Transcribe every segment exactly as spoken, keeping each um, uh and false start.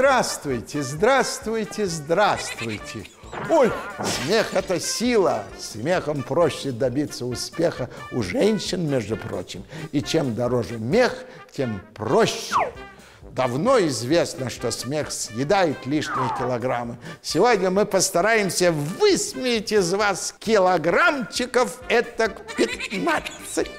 Здравствуйте, здравствуйте, здравствуйте. Ой, смех – это сила. Смехом проще добиться успеха у женщин, между прочим. И чем дороже мех, тем проще. Давно известно, что смех съедает лишние килограммы. Сегодня мы постараемся высмеять из вас килограммчиков это пятнадцать.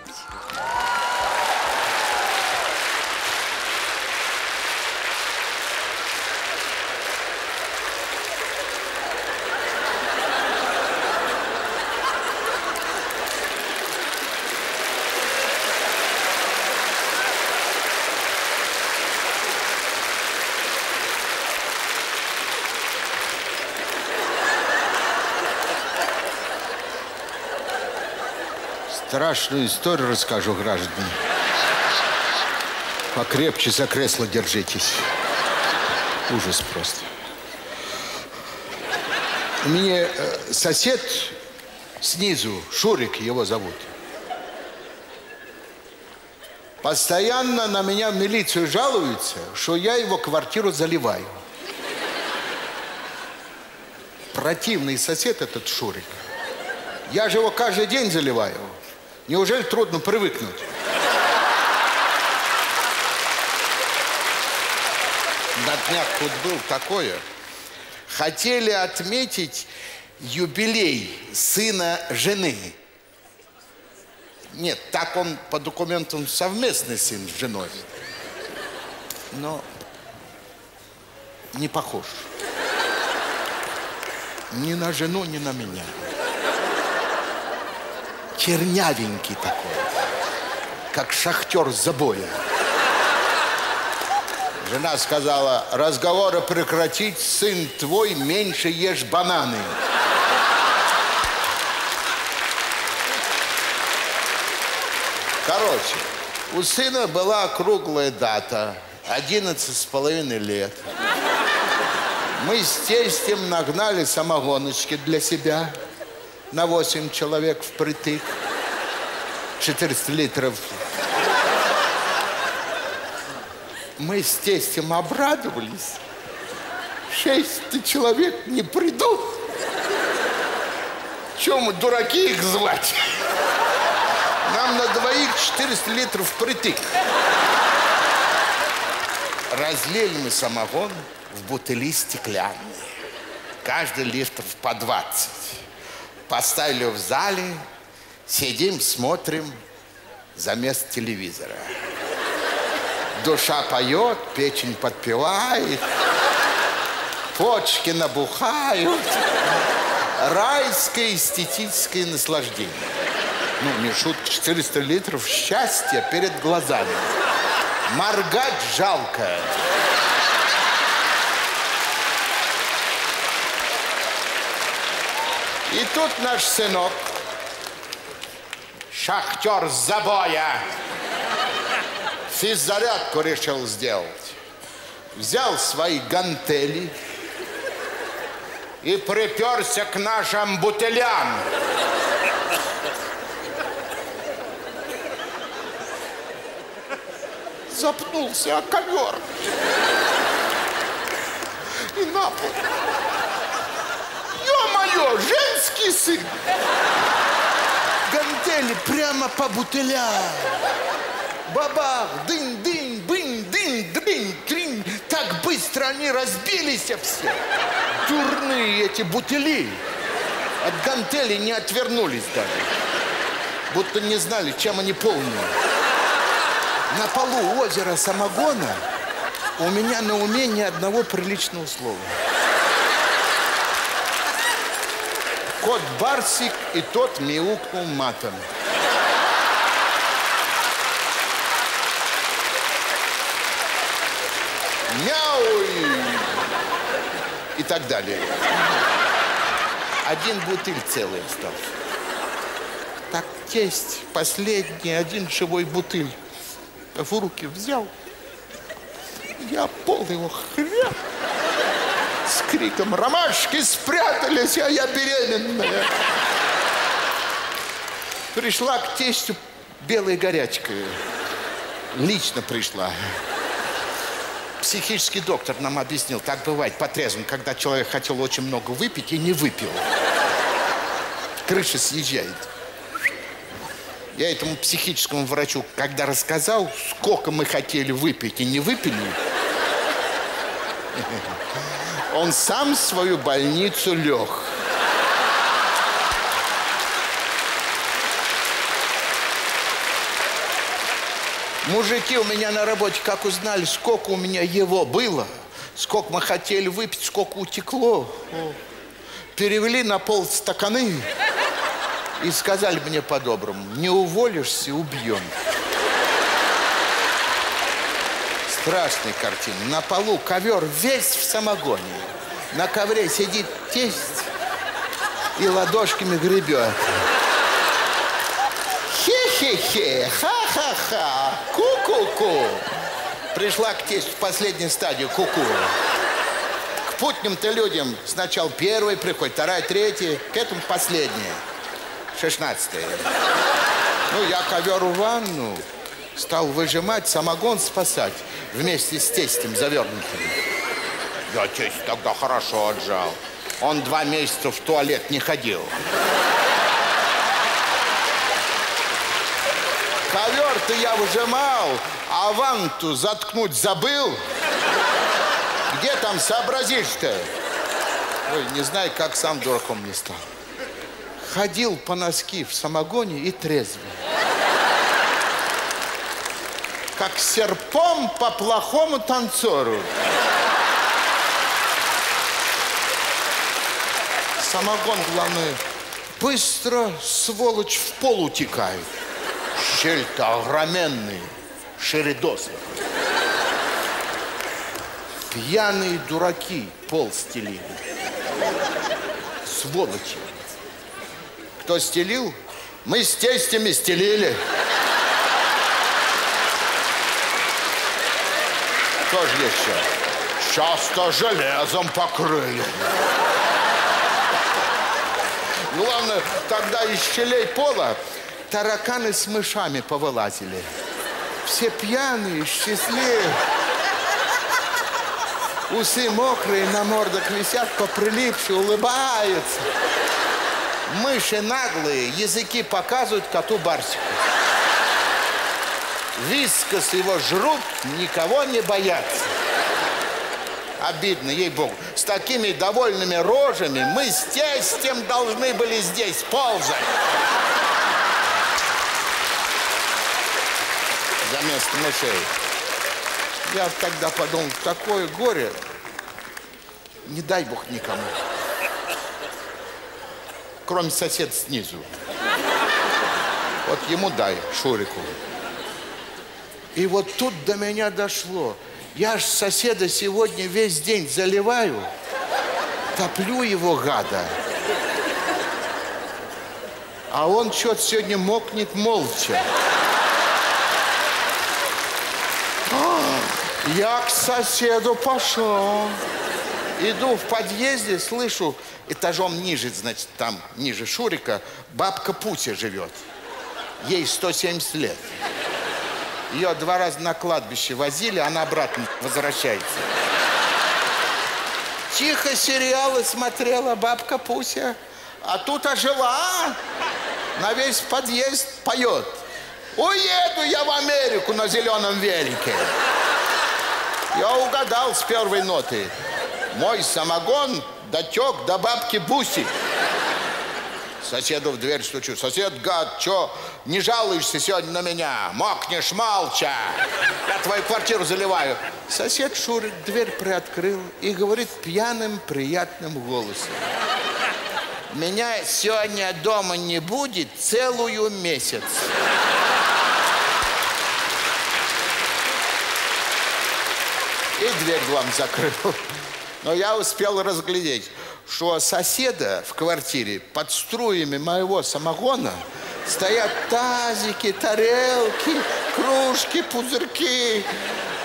Страшную историю расскажу, граждане. Покрепче за кресло держитесь. Ужас просто. Мне сосед снизу, Шурик его зовут, постоянно на меня в милицию жалуется, что я его квартиру заливаю. Противный сосед этот Шурик. Я же его каждый день заливаю. Неужели трудно привыкнуть? На днях тут был такое. Хотели отметить юбилей сына жены. Нет, так он по документам совместный сын с женой. Но не похож. Ни на жену, ни на меня. Чернявенький такой, как шахтер с забоя. Жена сказала: разговоры прекратить, сын твой, меньше ешь бананы. Короче, у сына была круглая дата, одиннадцать с половиной лет. Мы с тестем нагнали самогоночки для себя. На восемь человек впритык. четыреста литров. Мы с тестем обрадовались. шесть человек не придут. Че мы, дураки, их звать? Нам на двоих четыреста литров впритык. Разлили мы самогон в бутыли стеклянные. Каждый литров по двадцать. Поставили в зале, сидим, смотрим за место телевизора. Душа поет, печень подпевает, почки набухают. Райское эстетическое наслаждение. Ну, не шутка, четыреста литров счастья перед глазами. Моргать жалко. И тут наш сынок, шахтер с забоя, физзарядку решил сделать. Взял свои гантели и приперся к нашим бутылям. Запнулся о ковер и на пол. Ё-моё, женский сын! Гантели прямо по бутылям. Бабах, дынь-дынь, бынь-дынь, дрынь-трынь. Так быстро они разбились все. Дурные эти бутыли. От гантелей не отвернулись даже. Будто не знали, чем они полны. На полу озера самогона у меня на уме ни одного приличного слова. Кот Барсик, и тот мяукнул матом. Мяуй! И так далее. Один бутыль целый остался. Так тесть, последний, один живой бутыль в руки взял. Я пол его хрен. С криком: «Ромашки спрятались, а я беременная!» Пришла к тестю белой горячкой. Лично пришла. психический доктор нам объяснил, так бывает по трезвым, когда человек хотел очень много выпить и не выпил. Крыша съезжает. Я этому психическому врачу, когда рассказал, сколько мы хотели выпить и не выпили, он сам в свою больницу лег. Мужики у меня на работе, как узнали, сколько у меня его было, сколько мы хотели выпить, сколько утекло, перевели на полстаканы и сказали мне по-доброму: не уволишься, убьем. Страшная картина. На полу ковер весь в самогоне. На ковре сидит тесть и ладошками гребет. Хе-хе-хе, ха-ха-ха, ку-ку-ку. Пришла к тесту в последнюю стадию ку-ку. К путным-то людям сначала первый приходит, вторая, третья, к этому последняя, шестнадцатая. Ну, я ковер в ванну стал выжимать, самогон спасать вместе с тестем завернутым. Я тесть тогда хорошо отжал. Он два месяца в туалет не ходил. Ковер-то я выжимал, а ванту заткнуть забыл. Где там сообразишь-то? Ой, не знаю, как сам дураком не стал. Ходил по носки в самогоне и трезвый. Как серпом по плохому танцору. Самогон, главное, быстро, сволочь, в пол утекает. Щель-то огроменный, ширидосы. Пьяные дураки пол стелили. Сволочи. Кто стелил? Мы с тестями стелили. Что же еще? Часто железом покрыли. Главное, тогда из щелей пола тараканы с мышами повылазили. Все пьяные, счастливые. Усы мокрые, на мордах висят, поприлипшие, улыбаются. Мыши наглые, языки показывают коту Барсику. Вискас его жрут, никого не боятся. Обидно, ей-богу. С такими довольными рожами мы с тестем должны были здесь ползать. За место мышей. Я тогда подумал, такое горе, не дай бог никому. Кроме соседа снизу. Вот ему дай, Шурику. И вот тут до меня дошло. Я ж соседа сегодня весь день заливаю, топлю его, гада. А он что-то сегодня мокнет молча. Я к соседу пошел. Иду в подъезде, слышу, этажом ниже, значит, там, ниже Шурика, бабка Путя живет. Ей сто семьдесят лет. Ее два раза на кладбище возили, она обратно возвращается. Тихо сериалы смотрела бабка Пуся, а тут ожила, на весь подъезд поет. Уеду я в Америку на зеленом велике. Я угадал с первой ноты. Мой самогон дотек до бабки Буси. Соседу в дверь стучу. Сосед, гад, чё, не жалуешься сегодня на меня? Мокнешь молча. Я твою квартиру заливаю. Сосед Шурик дверь приоткрыл и говорит пьяным, приятным голосом: меня сегодня дома не будет целую месяц. И дверь вам закрыл. Но я успел разглядеть, что соседа в квартире под струями моего самогона стоят тазики, тарелки, кружки, пузырьки.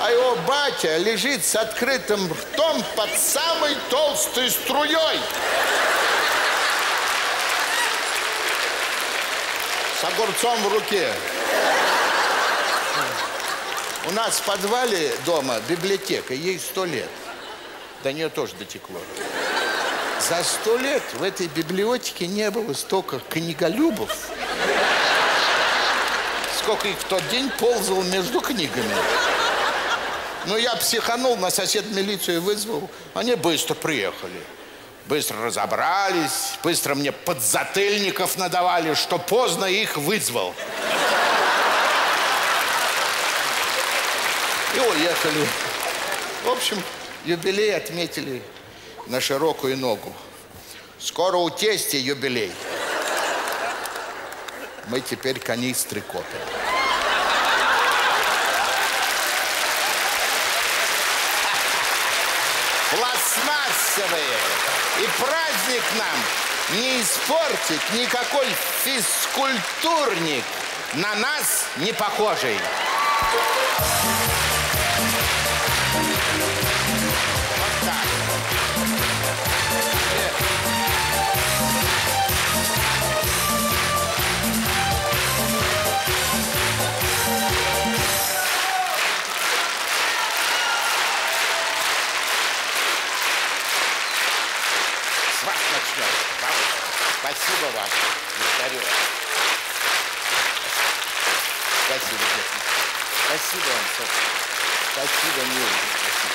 А его батя лежит с открытым ртом под самой толстой струей. С огурцом в руке. У нас в подвале дома библиотека, ей сто лет. До нее тоже дотекло. За сто лет в этой библиотеке не было столько книголюбов, сколько их в тот день ползал между книгами. Но я психанул, на сосед милицию вызвал. Они быстро приехали. Быстро разобрались, быстро мне подзатыльников надавали, что поздно их вызвал. И уехали. В общем, юбилей отметили на широкую ногу. Скоро у тестя юбилей. Мы теперь канистры копим. Пластмассовые. И праздник нам не испортит никакой физкультурник, на нас не похожий. Вот так. Спасибо вам, благодарю вас. Спасибо, честно. Спасибо вам, собственно. Спасибо, милый. Спасибо.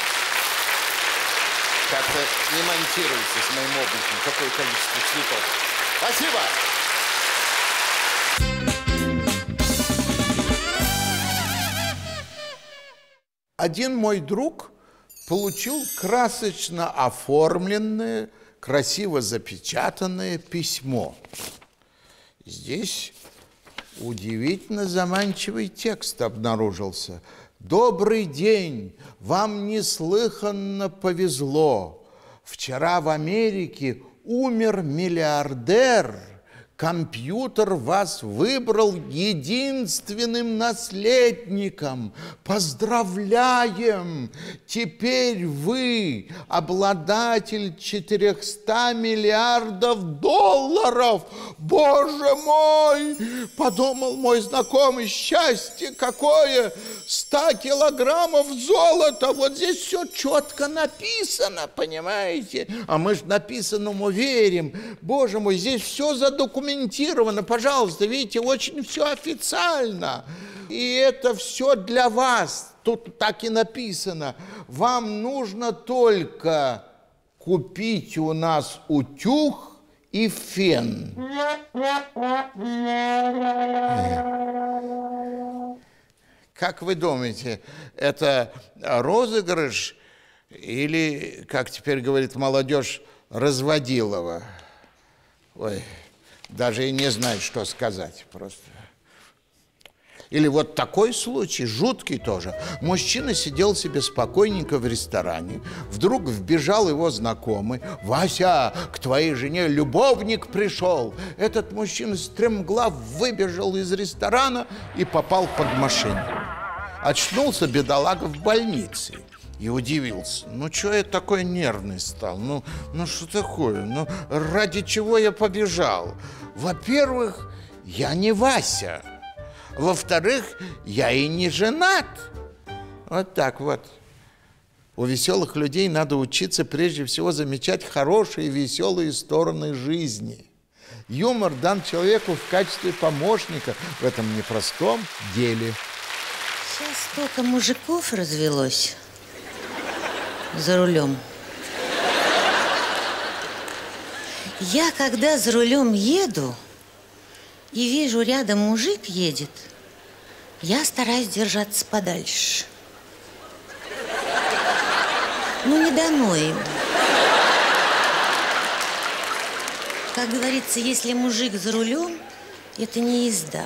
Как-то не монтируется с моим обликом такое количество цветов. Спасибо! Один мой друг получил красочно оформленное, красиво запечатанное письмо. Здесь удивительно заманчивый текст обнаружился. «Добрый день! Вам неслыханно повезло. Вчера в Америке умер миллиардер. Компьютер вас выбрал единственным наследником. Поздравляем! Теперь вы обладатель четырехсот миллиардов долларов. Боже мой! Подумал мой знакомый, счастье какое! сто килограммов золота! Вот здесь все четко написано, понимаете? А мы же написанному верим. Боже мой, здесь все задокументировано. Пожалуйста, видите, очень все официально. И это все для вас. Тут так и написано. Вам нужно только купить у нас утюг и фен. Как вы думаете, это розыгрыш или, как теперь говорит молодежь, разводилова? Ой... Даже и не знает, что сказать просто. Или вот такой случай, жуткий тоже. Мужчина сидел себе спокойненько в ресторане. Вдруг вбежал его знакомый. «Вася, к твоей жене любовник пришел!» Этот мужчина стремглав выбежал из ресторана и попал под машину. Очнулся бедолага в больнице. И удивился. Ну, что я такой нервный стал? Ну, ну что такое? Ну, ради чего я побежал? Во-первых, я не Вася. Во-вторых, я и не женат. Вот так вот. У веселых людей надо учиться прежде всего замечать хорошие, веселые стороны жизни. Юмор дан человеку в качестве помощника в этом непростом деле. Сейчас столько мужиков развелось. За рулем. Я, когда за рулем еду и вижу, рядом мужик едет, я стараюсь держаться подальше. Ну, не дано им. Как говорится, если мужик за рулем, это не езда.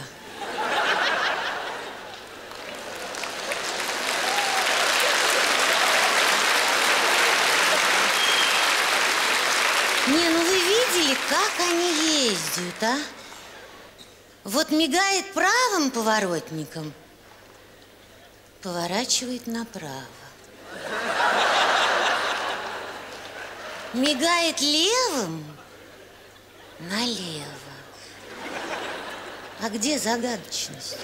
Не, ну вы видели, как они ездят, а? Вот мигает правым поворотником, поворачивает направо. Мигает левым налево. А где загадочность?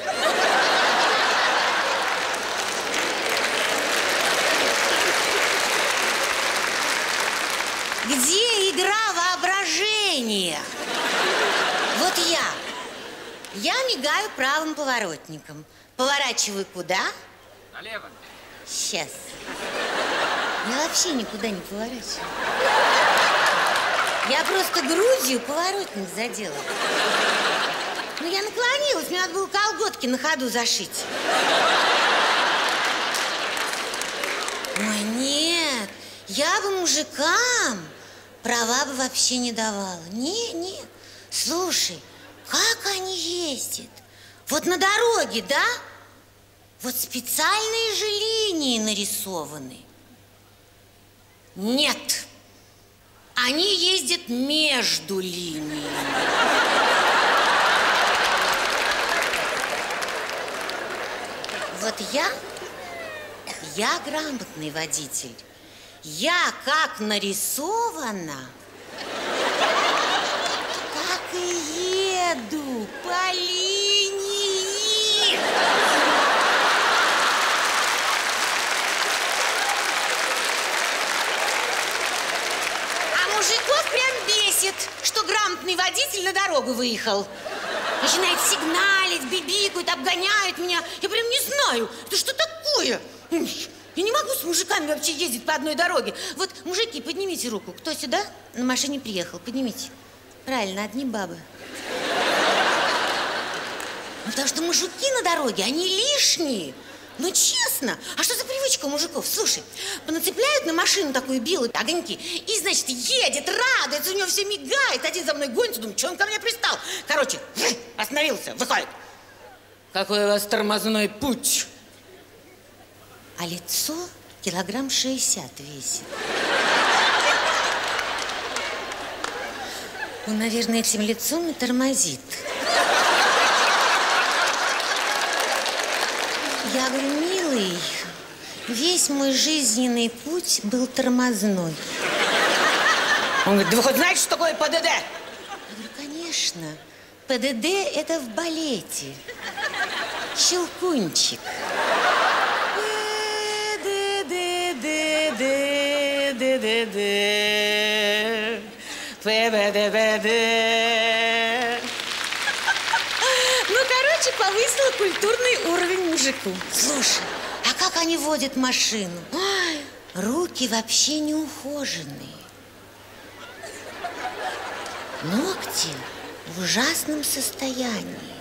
Где игра воображения? Вот я. Я мигаю правым поворотником. Поворачиваю куда? Налево. Сейчас. Я вообще никуда не поворачиваю. Я просто грудью поворотник задела. Ну, я наклонилась, мне надо было колготки на ходу зашить. Ой, нет, я бы мужикам права бы вообще не давала. Не, не, слушай, как они ездят? Вот на дороге, да? Вот специальные же линии нарисованы. Нет, они ездят между линиями. Вот я, я грамотный водитель. Я как нарисована, так и еду по линии. А мужиков прям бесит, что грамотный водитель на дорогу выехал. Начинает сигналить, бибикают, обгоняют меня. Я прям не знаю, это что такое? Я не могу с мужиками вообще ездить по одной дороге. Вот, мужики, поднимите руку. Кто сюда на машине приехал? Поднимите. Правильно, одни бабы. Ну, потому что мужики на дороге, они лишние. Ну, честно. А что за привычка у мужиков? Слушай, понацепляют на машину такую белую огоньки. И, значит, едет, радуется, у него все мигает. Один за мной гонится, думаю, что он ко мне пристал? Короче, остановился, выходит. Какой у вас тормозной путь? А лицо килограмм шестьдесят весит. Он, наверное, этим лицом и тормозит. Я говорю, милый, весь мой жизненный путь был тормозной. Он говорит, да вы хоть знаете, что такое П Д Д? Я говорю, конечно, П Д Д это в балете. Щелкунчик. П Д Д. Ну, короче, повысила культурный уровень мужику. Слушай, а как они водят машину? Ой, руки вообще не ухоженные. Ногти в ужасном состоянии.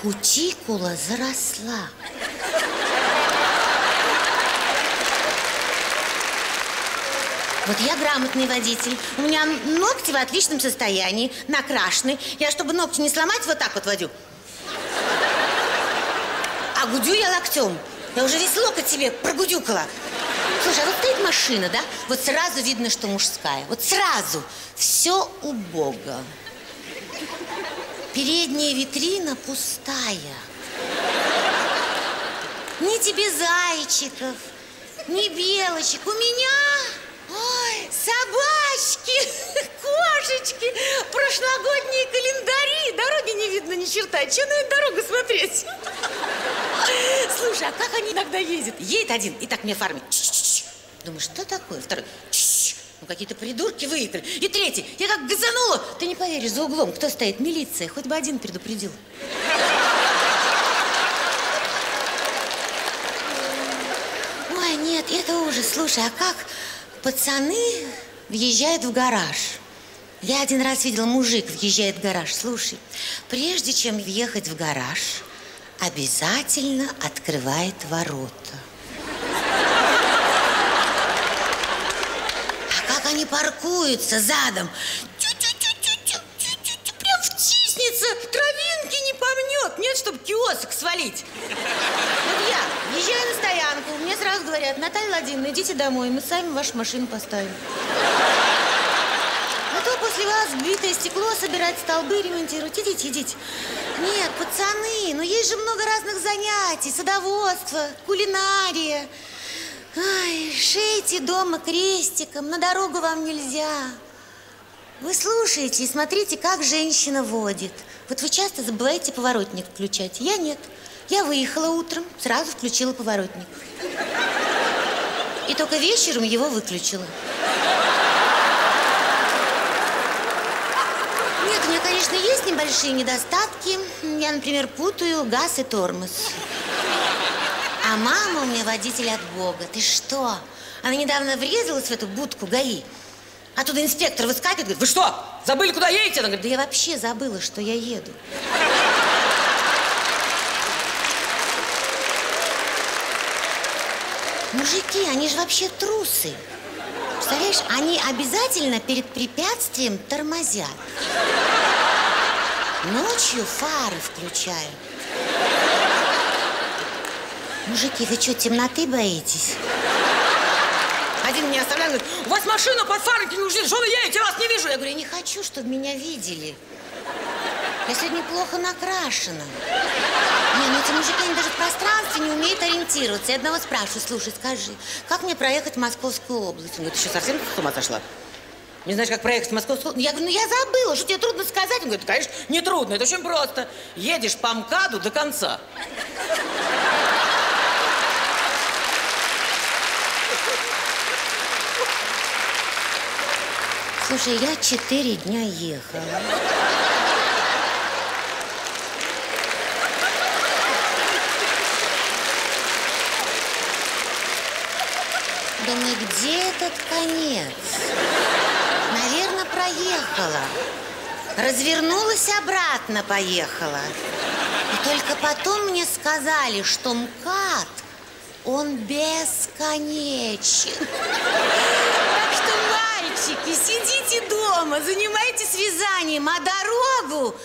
Кутикула заросла. Вот я грамотный водитель, у меня ногти в отличном состоянии, накрашены. Я, чтобы ногти не сломать, вот так вот водю. А гудю я локтем. Я уже весь локоть себе прогудюкала. Слушай, а вот стоит машина, да? Вот сразу видно, что мужская. Вот сразу. Все убого. Передняя витрина пустая. Ни тебе зайчиков, ни белочек. У меня... Ой, собачки, кошечки, прошлогодние календари. Дороги не видно ни черта. Че на эту дорогу смотреть? Слушай, а как они иногда ездят? Едет один и так мне фармит. Думаю, что такое? Второй. Ну, какие-то придурки выехали. И третий. Я как газанула. Ты не поверишь, за углом кто стоит? Милиция. Хоть бы один предупредил. Ой, нет, это ужас. Слушай, а как... Пацаны въезжают в гараж. Я один раз видела, мужик въезжает в гараж. Слушай, прежде чем въехать в гараж, обязательно открывает ворота. А как они паркуются задом? Тю-тю-тю-тю-тю-тю-тю-тю, прям втиснется, травинки не помнет. Нет, чтобы киосок свалить. Вот я въезжаю на стоянку, мне сразу говорят, Наталья Владимировна, идите домой, мы сами вашу машину поставим. А то после вас битое стекло собирать, столбы ремонтировать. Идите, идите. Нет, пацаны, ну есть же много разных занятий. Садоводство, кулинария. Ай, шейте дома крестиком, на дорогу вам нельзя. Вы слушаете и смотрите, как женщина водит. Вот вы часто забываете поворотник включать, я нет. Я выехала утром, сразу включила поворотник. И только вечером его выключила. конечно, есть небольшие недостатки. Я, например, путаю газ и тормоз. А мама у меня водитель от Бога. Ты что? Она недавно врезалась в эту будку ГАИ. Оттуда инспектор выскакивает, говорит: вы что, забыли, куда едете? Она говорит: да я вообще забыла, что я еду. Мужики, они же вообще трусы. Представляешь, они обязательно перед препятствием тормозят. Ночью фары включают. Мужики, вы что, темноты боитесь? Один меня оставляет, говорит: у вас машина под фарами не ушли, что вы едете, я вас не вижу. Я говорю: я не хочу, чтобы меня видели. Я сегодня плохо накрашена. Не, ну эти мужики, они даже в пространстве не умеют ориентироваться. Я одного спрашиваю: слушай, скажи, как мне проехать в Московскую область? Он говорит: ты что, совсем с ума сошла? Не знаешь, как проехать в Московскую область? Я говорю: ну я забыла, что тебе трудно сказать? Он говорит: конечно, не трудно, это очень просто. Едешь по МКАДу до конца. Слушай, я четыре дня ехала. Думаю, где этот конец? Наверное, проехала. Развернулась обратно, поехала. И только потом мне сказали, что МКАД, он бесконечен. Так что, мальчики, сидите дома, занимайтесь вязанием, а дорогу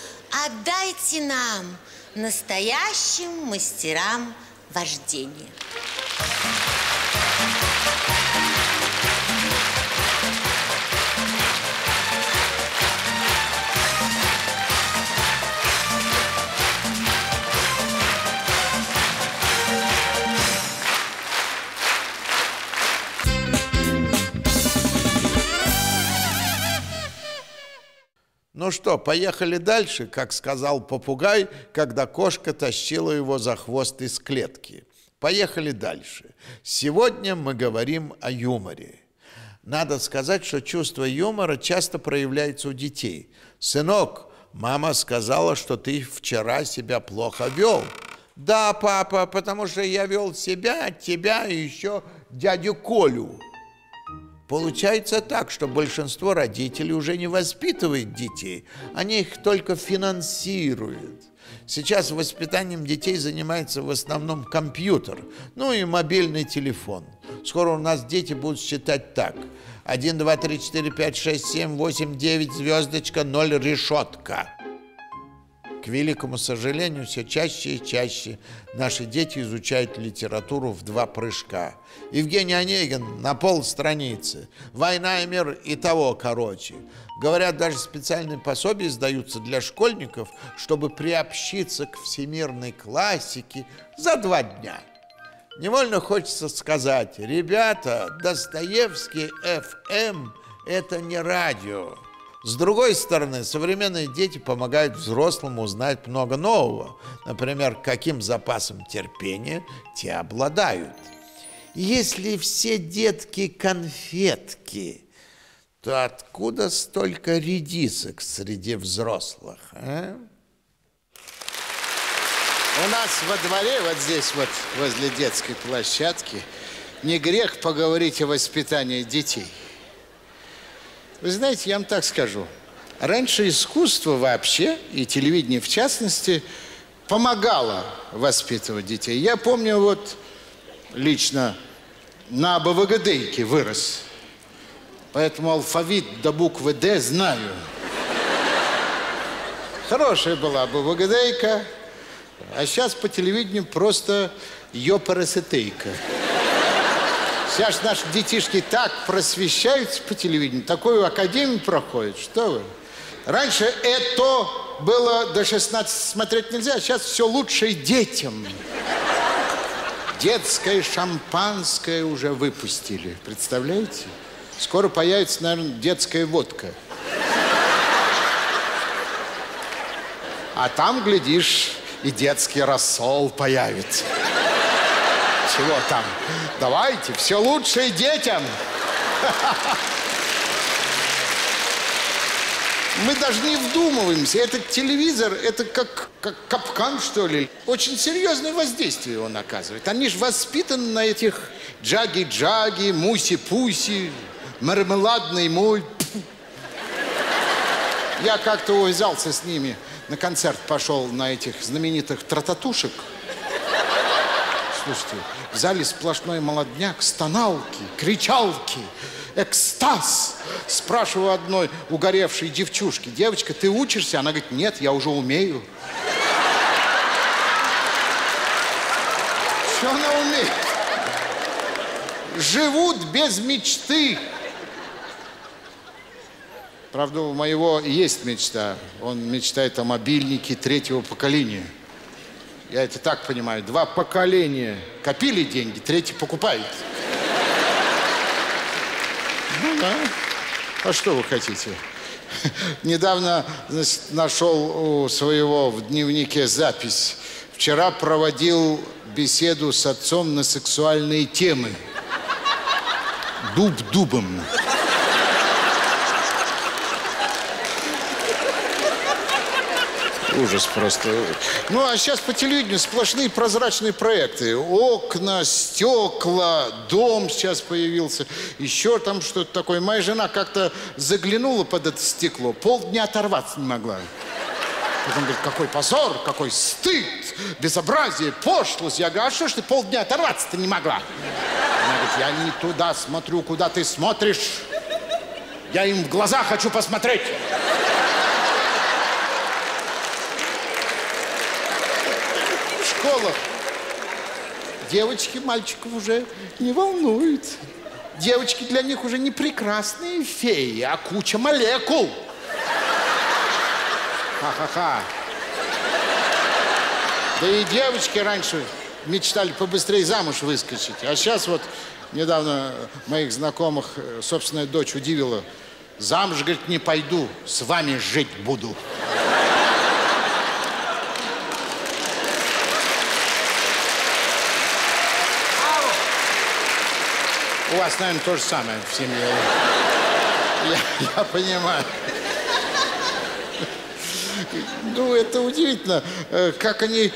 отдайте нам, настоящим мастерам вождения. Ну что, поехали дальше, как сказал попугай, когда кошка тащила его за хвост из клетки. Поехали дальше. Сегодня мы говорим о юморе. Надо сказать, что чувство юмора часто проявляется у детей. «Сынок, мама сказала, что ты вчера себя плохо вел». «Да, папа, потому что я вел себя, тебя и еще дядю Колю». Получается так, что большинство родителей уже не воспитывает детей, они их только финансируют. Сейчас воспитанием детей занимается в основном компьютер, ну и мобильный телефон. Скоро у нас дети будут считать так: один, два, три, четыре, пять, шесть, семь, восемь, девять, звездочка, ноль, решетка. К великому сожалению, все чаще и чаще наши дети изучают литературу в два прыжка. Евгений Онегин на полстраницы, «Война и мир» и того короче. Говорят, даже специальные пособия издаются для школьников, чтобы приобщиться к всемирной классике за два дня. Невольно хочется сказать: ребята, Достоевский эф эм – это не радио. С другой стороны, современные дети помогают взрослым узнать много нового. Например, каким запасом терпения те обладают. Если все детки конфетки, то откуда столько редисок среди взрослых? А? У нас во дворе, вот здесь, вот возле детской площадки, не грех поговорить о воспитании детей. Вы знаете, я вам так скажу. Раньше искусство вообще, и телевидение в частности, помогало воспитывать детей. Я помню, вот лично на АБВГДейке вырос. Поэтому алфавит до буквы «Д» знаю. Хорошая была АБВГДейка, а сейчас по телевидению просто ёпарасетейка. Сейчас наши детишки так просвещаются по телевидению, такую академию проходят, что вы. Раньше это было до шестнадцати смотреть нельзя, а сейчас все лучше детям. Детское шампанское уже выпустили, представляете? Скоро появится, наверное, детская водка. А там, глядишь, и детский рассол появится. Чего там? Давайте, все лучшее детям. Мы даже не вдумываемся. Этот телевизор, это как, как капкан, что ли. Очень серьезное воздействие он оказывает. Они же воспитаны на этих джаги-джаги, муси-пуси, мармеладный мой. Я как-то увязался с ними. На концерт пошел на этих знаменитых трататушек. Слушайте, в зале сплошной молодняк, стоналки, кричалки, экстаз. Спрашиваю одной угоревшей девчушки: девочка, ты учишься? Она говорит: нет, я уже умею. Что она умеет? Живут без мечты. Правда, у моего есть мечта. Он мечтает о мобильнике третьего поколения. Я это так понимаю. Два поколения копили деньги, третий покупает. Ну да. А что вы хотите? Недавно, значит, нашел у своего в дневнике запись. Вчера проводил беседу с отцом на сексуальные темы. Дуб дубом. Ужас просто. Ну, а сейчас по телевидению сплошные прозрачные проекты. Окна, стекла, дом сейчас появился. Еще там что-то такое. Моя жена как-то заглянула под это стекло. Полдня оторваться не могла. Потом говорит: какой позор, какой стыд, безобразие, пошлость. Я говорю: а что ж ты полдня оторваться-то не могла? Она говорит: я не туда смотрю, куда ты смотришь. Я им в глаза хочу посмотреть. Девочки, мальчиков уже не волнует. Девочки для них уже не прекрасные феи, а куча молекул. Ха-ха-ха. Да и девочки раньше мечтали побыстрее замуж выскочить. А сейчас вот недавно моих знакомых собственная дочь удивила. Замуж, говорит, не пойду, с вами жить буду. У вас, наверное, то же самое в семье. Я, я понимаю. Ну, это удивительно, как они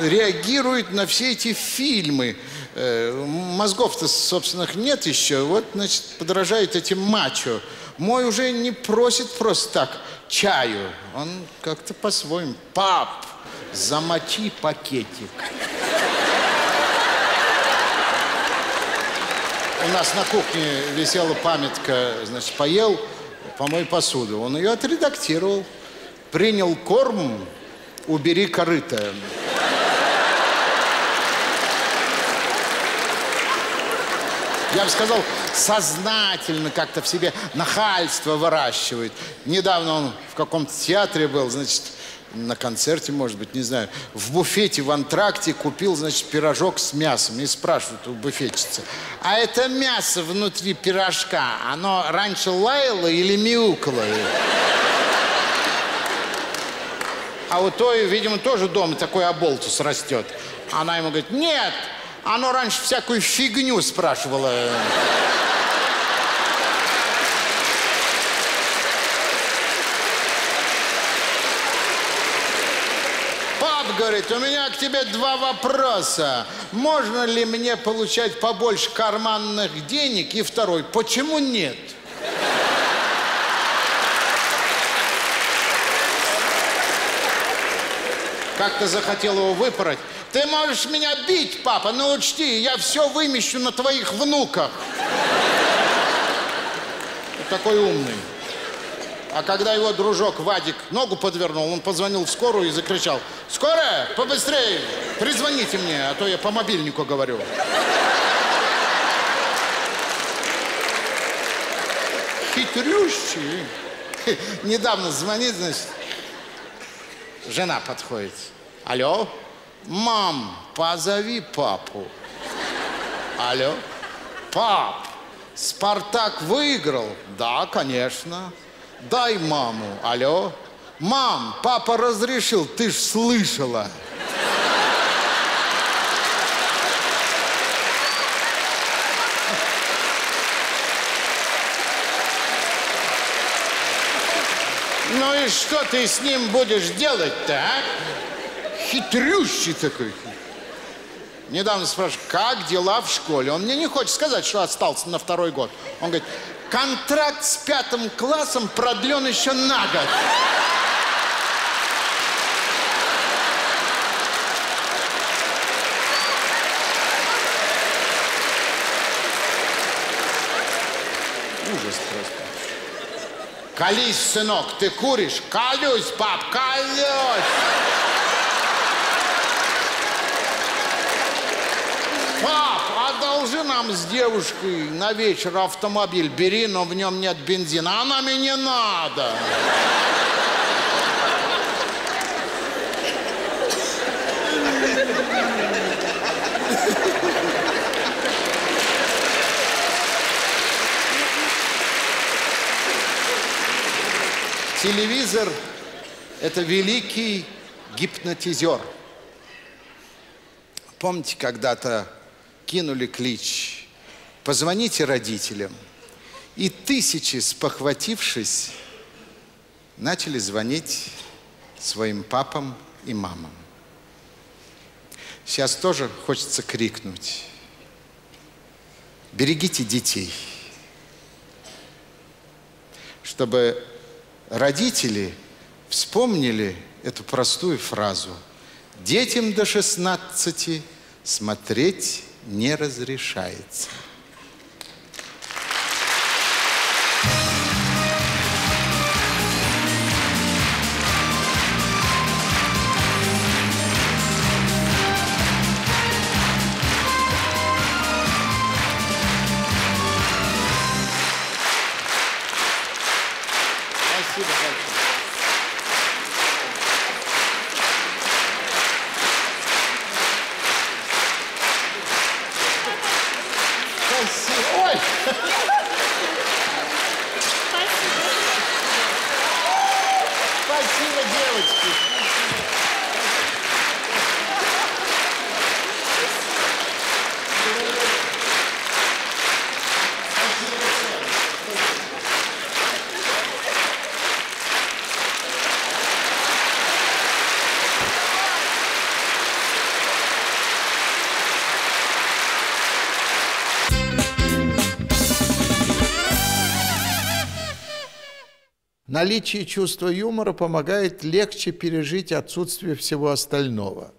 реагируют на все эти фильмы. Мозгов-то собственных нет еще. Вот, значит, подражают этим мачо. Мой уже не просит просто так чаю. Он как-то по-своему. Пап, замочи пакетик. У нас на кухне висела памятка, значит, поел, помой посуду. Он ее отредактировал. Принял корм, убери корыто. Я бы сказал, сознательно как-то в себе нахальство выращивает. Недавно он в каком-то театре был, значит, на концерте, может быть, не знаю. В буфете, в антракте купил, значит, пирожок с мясом. И спрашивают у буфетчицы: а это мясо внутри пирожка, оно раньше лаяло или мяукало? А у той, видимо, тоже дома такой оболтус растет. Она ему говорит: нет, оно раньше всякую фигню спрашивало. Говорит: у меня к тебе два вопроса. Можно ли мне получать побольше карманных денег? И второй: почему нет? Как-то захотел его выпороть. Ты можешь меня бить, папа, но учти, я все вымещу на твоих внуках. Вот такой умный. А когда его дружок Вадик ногу подвернул, он позвонил в скорую и закричал: скорая, побыстрее, призвоните мне, а то я по мобильнику говорю. Хитрющий. Недавно звонит, значит, жена подходит. Алло, мам, позови папу. Алло, пап, Спартак выиграл? Да, конечно. Дай маму. Алло. Мам, папа разрешил, ты ж слышала. Ну и что ты с ним будешь делать-то, а? Хитрющий такой. Недавно спрашиваю, как дела в школе? Он мне не хочет сказать, что остался на второй год. Он говорит, контракт с пятым классом продлен еще на год. Ужас просто. Колись, сынок, ты куришь? Колюсь, пап, колюсь! Пап, одолжи нам с девушкой на вечер автомобиль. Бери, но в нем нет бензина. А нам и не надо. Телевизор – это великий гипнотизер. Помните, когда-то кинули клич «Позвоните родителям», и тысячи, спохватившись, начали звонить своим папам и мамам. Сейчас тоже хочется крикнуть. Берегите детей, чтобы родители вспомнили эту простую фразу. Детям до шестнадцати смотреть не разрешается. Наличие чувства юмора помогает легче пережить отсутствие всего остального.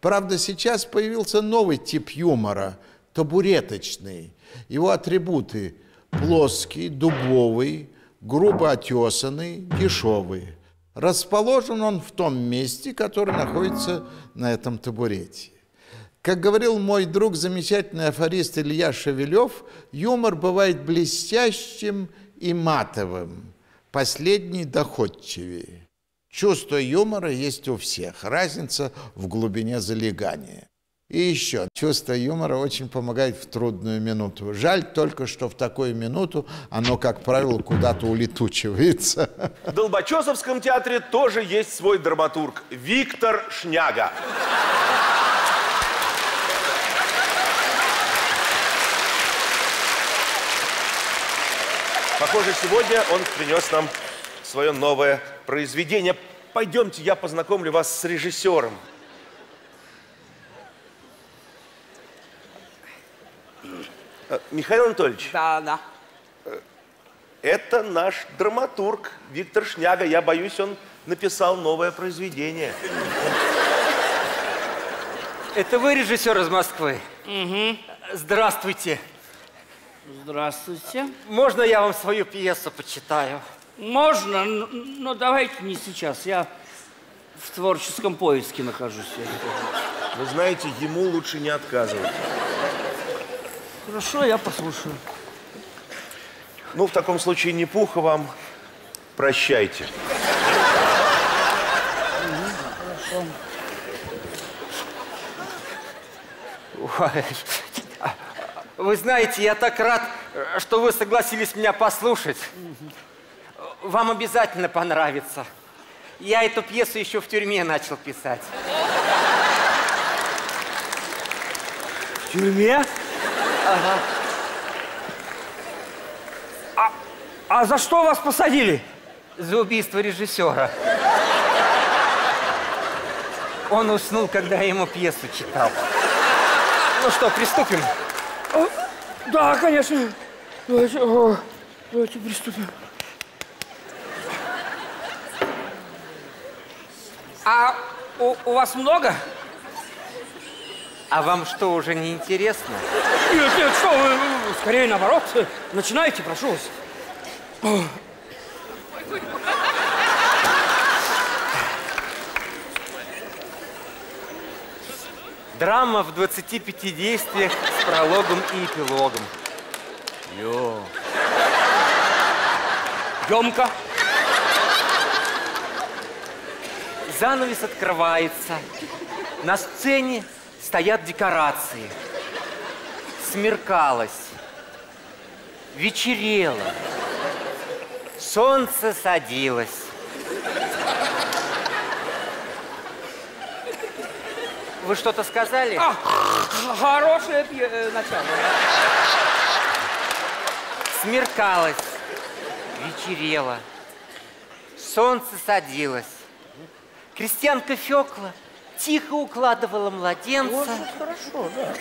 Правда, сейчас появился новый тип юмора – табуреточный. Его атрибуты – плоский, дубовый, грубо отесанный, дешевый. Расположен он в том месте, которое находится на этом табурете. Как говорил мой друг, замечательный афорист Илья Шевелёв, юмор бывает блестящим и матовым. Последний доходчивее. Чувство юмора есть у всех. Разница в глубине залегания. И еще. Чувство юмора очень помогает в трудную минуту. Жаль только, что в такую минуту оно, как правило, куда-то улетучивается. В Долбачевском театре тоже есть свой драматург. Виктор Шняга. Похоже, сегодня он принес нам свое новое произведение. Пойдемте, я познакомлю вас с режиссером. Михаил Анатольевич. Да, да. Это наш драматург Виктор Шняга. Я боюсь, он написал новое произведение. Это вы режиссер из Москвы? Угу. Здравствуйте. Здравствуйте. Можно я вам свою пьесу почитаю? Можно, но, но давайте не сейчас. Я в творческом поиске нахожусь. Вы знаете, ему лучше не отказывать. Хорошо, я послушаю. Ну, в таком случае, не пуха вам. Прощайте. Хорошо. Ой. Вы знаете, я так рад, что вы согласились меня послушать. Угу. Вам обязательно понравится. Я эту пьесу еще в тюрьме начал писать. В тюрьме? Ага. А, а за что вас посадили? за убийство режиссера. Он уснул, когда я ему пьесу читал. Ну что, приступим? Да, конечно. Давайте, о, давайте приступим. А у, у вас много? А вам что, уже не интересно? Нет, нет, что вы, скорее наоборот. Начинайте, прошу вас. Драма в двадцати пяти действиях с прологом и эпилогом. Йо. Ёмко. Занавес открывается. На сцене стоят декорации. Смеркалось. Вечерело. Солнце садилось. Вы что-то сказали? А, хорошее начало. Смеркалось. Вечерело. Солнце садилось. Крестьянка Фёкла тихо укладывала младенца. Вот, хорошо, да.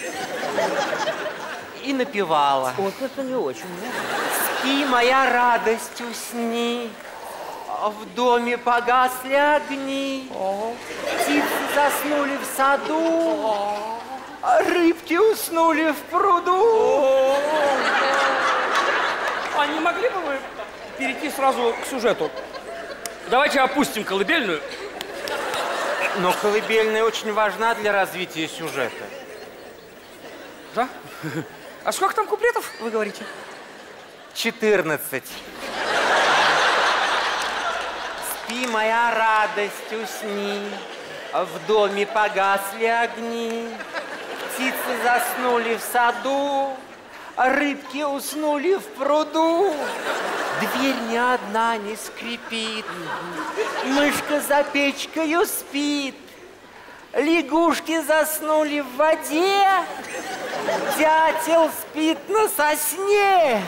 И напевала. Вот это не очень. Да? Спи, моя радость, усни. В доме погасли огни. О. Птицы заснули в саду. О. Рыбки уснули в пруду. О. А не могли бы вы перейти сразу к сюжету? Давайте опустим колыбельную. Но колыбельная очень важна для развития сюжета. Да? А сколько там куплетов, вы говорите? четырнадцать. Спи, моя радость, усни. В доме погасли огни. Птицы заснули в саду. Рыбки уснули в пруду. Дверь ни одна не скрипит. Мышка за печкою спит. Лягушки заснули в воде. Дятел спит на сосне.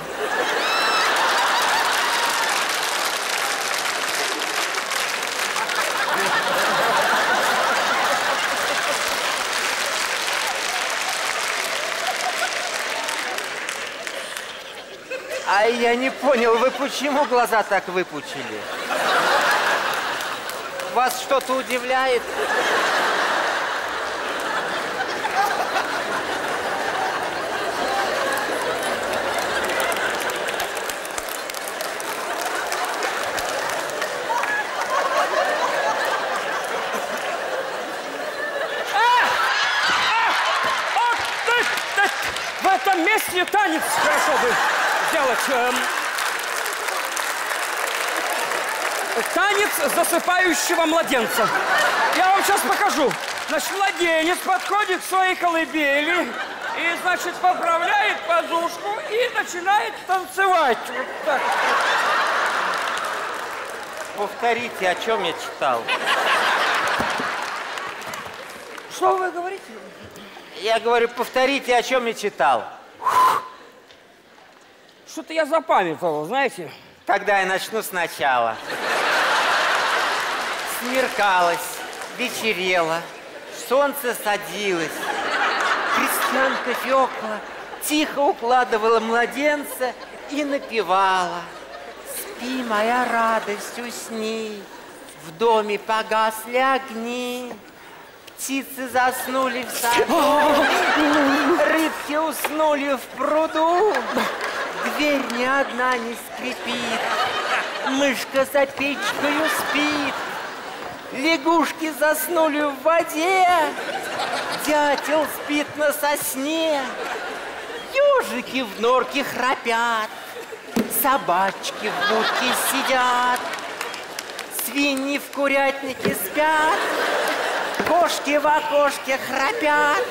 А я не понял, вы почему глаза так выпучили? Вас что-то удивляет? В этом месте танец хорошо бы. Танец засыпающего младенца. Я вам сейчас покажу. Значит, младенец подходит к своей колыбели и, значит, поправляет подушку и начинает танцевать. Вот так. Повторите, о чем я читал. Что вы говорите? Я говорю, повторите, о чем я читал. Что-то я запамятовал, знаете? Тогда я начну сначала. Смеркалось, вечерело, солнце садилось. Крестьянка Фёкла тихо укладывала младенца и напевала. Спи, моя радость, усни. В доме погасли огни. Птицы заснули в саду. Рыбки уснули в пруду. Дверь ни одна не скрипит, мышка за печкою спит, лягушки заснули в воде, дятел спит на сосне, ёжики в норке храпят, собачки в будке сидят, свиньи в курятнике спят, кошки в окошке храпят,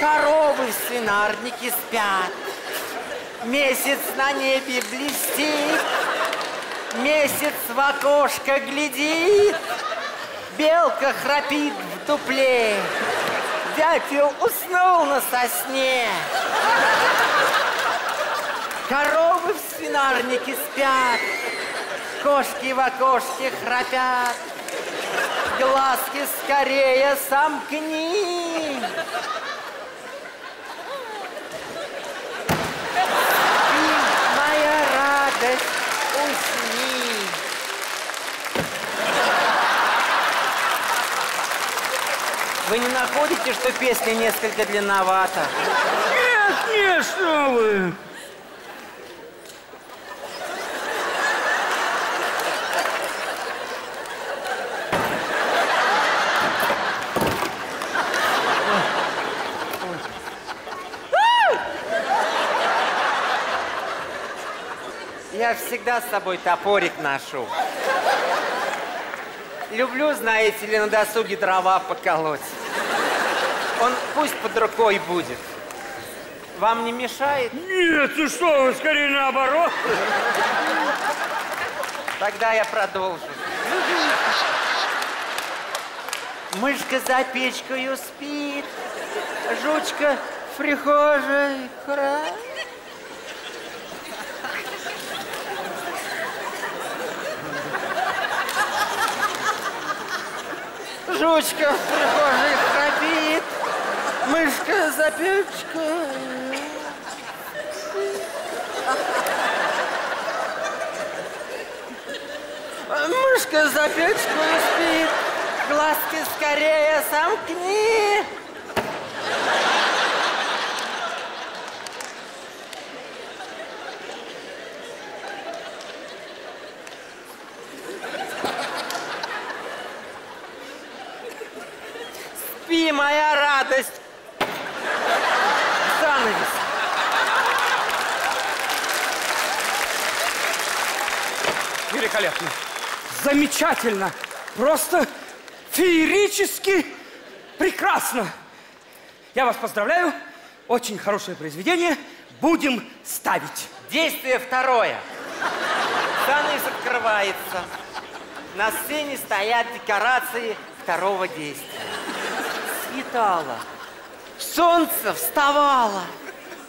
коровы в свинарнике спят. Месяц на небе блестит, месяц в окошко глядит, белка храпит в дупле, дятел уснул на сосне, коровы в свинарнике спят, кошки в окошке храпят, глазки скорее сомкни. Спи, моя радость, усни. Вы не находите, что песня несколько длинновата? Нет, нет, что вы! Я всегда с собой топорик ношу. Люблю, знаете ли, на досуге дрова поколоть. Он пусть под рукой будет. Вам не мешает? Нет, ну что вы, скорее наоборот. Тогда я продолжу. Мышка за печкою спит, жучка в прихожей край. Жучка в прихожей храпит, мышка за печкой. Мышка за печкой спит, глазки скорее сомкни. Спи, моя радость! Занавес! Великолепно! Замечательно! Просто феерически прекрасно! Я вас поздравляю! Очень хорошее произведение! Будем ставить! Действие второе! Занавес открывается. На сцене стоят декорации второго действия. Светало, солнце вставало,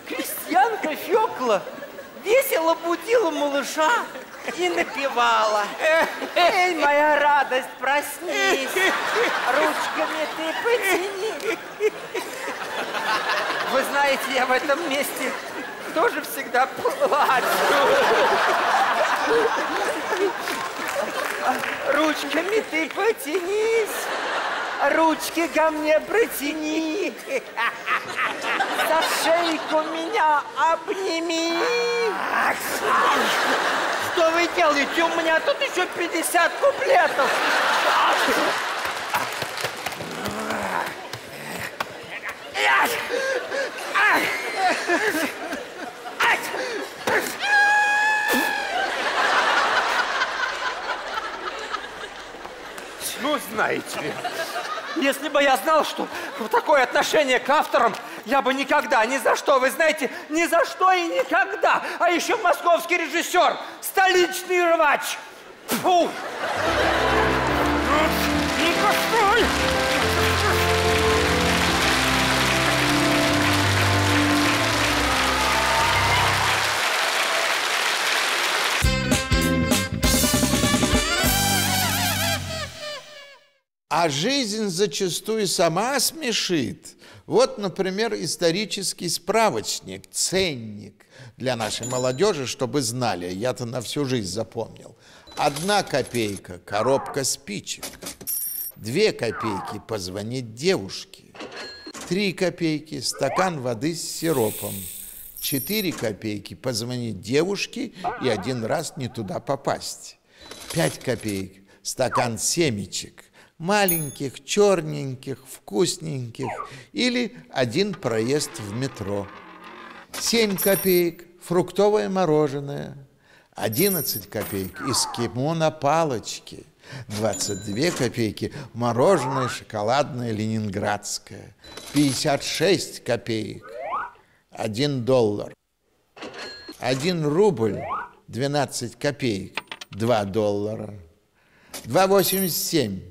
крестьянка фёкла, весело будила малыша и напевала. Эй, моя радость, проснись, ручками ты потяни. Вы знаете, я в этом месте тоже всегда плачу. Ручками ты потянись. Ручки ко мне протяни, за шейку меня обними. Что вы делаете? У меня тут еще пятьдесят куплетов. Ну, знаете ли, если бы я знал, что такое отношение к авторам, я бы никогда, ни за что, вы знаете, ни за что и никогда. А еще московский режиссер, столичный рвач. Фу! А жизнь зачастую сама смешит. Вот, например, исторический справочник, ценник для нашей молодежи, чтобы знали. Я-то на всю жизнь запомнил. Одна копейка – коробка спичек. Две копейки – позвонить девушке. Три копейки – стакан воды с сиропом. Четыре копейки – позвонить девушке и один раз не туда попасть. Пять копеек – стакан семечек. Маленьких, черненьких, вкусненьких или один проезд в метро. Семь копеек – фруктовое мороженое. Одиннадцать копеек – эскимо на палочке. Двадцать две копейки – мороженое шоколадное ленинградское. Пятьдесят шесть копеек – один доллар. Один рубль – двенадцать копеек – два доллара. Два восемьдесят семь.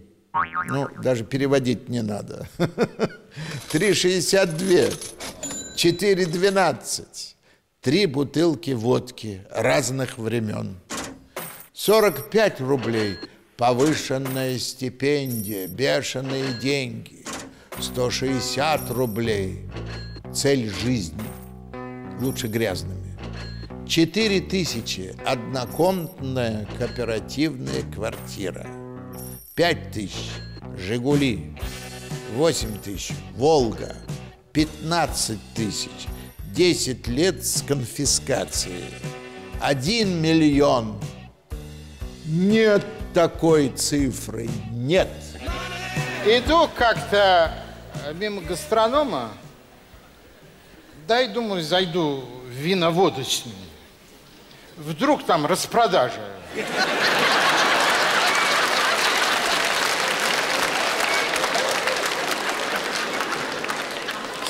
Ну, даже переводить не надо. три шестьдесят два, четыре двенадцать, три бутылки водки разных времен. сорок пять рублей – повышенная стипендия, бешеные деньги. сто шестьдесят рублей – цель жизни, лучше грязными. четыре тысячи – однокомнатная кооперативная квартира. пять тысяч – «Жигули». восемь тысяч – «Волга». пятнадцать тысяч – десять лет с конфискацией. один миллион. Нет такой цифры, нет. Иду как-то мимо гастронома, да и думаю, зайду в виноводочный. Вдруг там распродажа.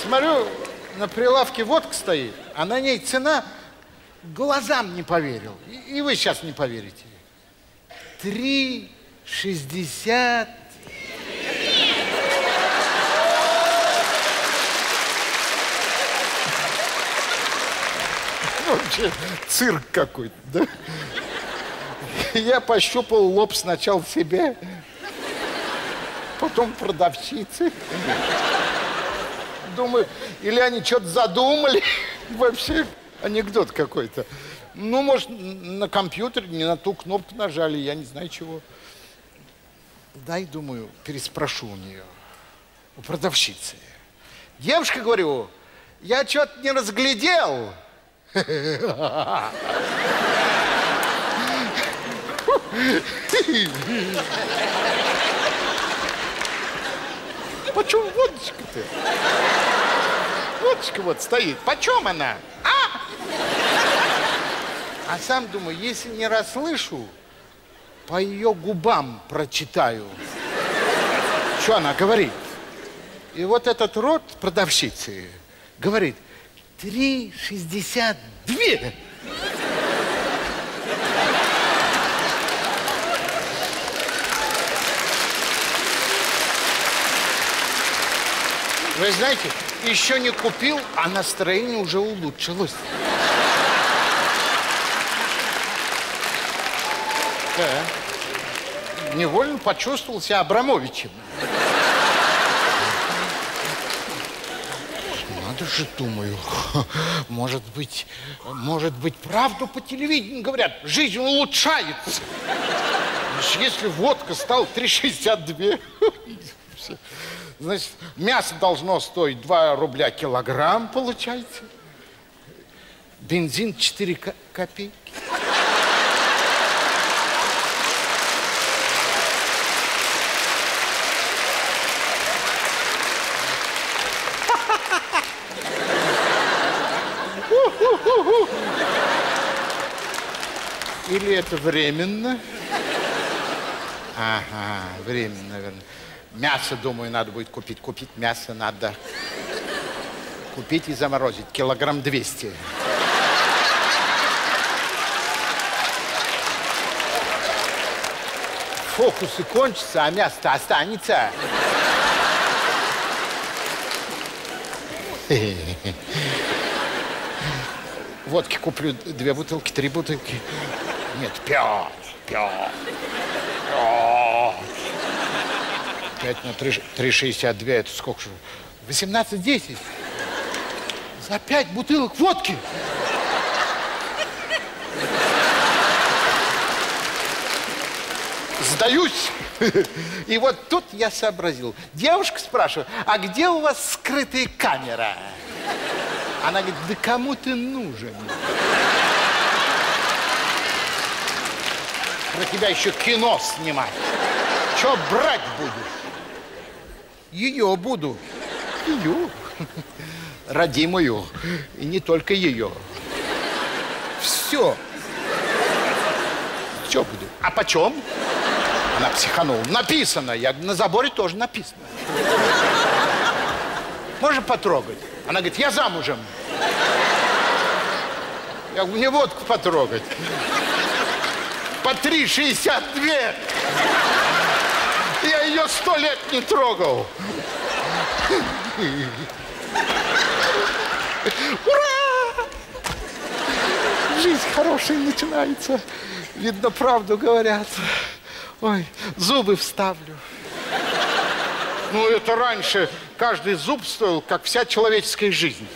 Смотрю, на прилавке водка стоит, а на ней цена, глазам не поверил. И вы сейчас не поверите. три шестьдесят. Вообще, цирк какой-то, да? Я пощупал лоб сначала себе, потом продавщицы. Думаю, или они что-то задумали. Вообще, анекдот какой-то. Ну, может, на компьютере не на ту кнопку нажали, я не знаю чего. Дай, думаю, переспрошу у нее, у продавщицы. Девушка, говорю, я что-то не разглядел. Почем водочка-то? Водочка вот стоит. Почем она? А? А сам думаю, если не расслышу, по ее губам прочитаю, что она говорит. И вот этот рот продавщицы говорит, три шестьдесят две. Вы знаете, еще не купил, а настроение уже улучшилось. Да. Невольно почувствовал себя Абрамовичем. Надо же, думаю, может быть, может быть, правду по телевидению говорят, жизнь улучшается. Если водка стала три шестьдесят две, значит, мясо должно стоить два рубля килограмм, получается. Бензин четыре копейки. Или это временно? Ага, временно, наверное. Мясо, думаю, надо будет купить. Купить мясо надо. Купить и заморозить. Килограмм двести. Фокусы кончатся, а мясо-то останется. Водки куплю две бутылки, три бутылки. Нет, пять, пять, пять. пять на три шестьдесят два, это сколько же? восемнадцать десять. За пять бутылок водки. Сдаюсь. И вот тут я сообразил. Девушка спрашивает, а где у вас скрытая камера? Она говорит, да кому ты нужен? Про тебя еще кино снимать. Че брать будешь? Ее буду. Ее. Родимую. И не только ее. Все. Все буду. А почем? Она психанула. Написано. Я, на заборе тоже написано. Можно потрогать? Она говорит, я замужем. Я говорю, мне водку потрогать. По три шестьдесят две. Я ее сто лет не трогал. Ура! Жизнь хорошая начинается. Видно, правду говорят. Ой, зубы вставлю. Ну, это раньше каждый зуб стоил, как вся человеческая жизнь.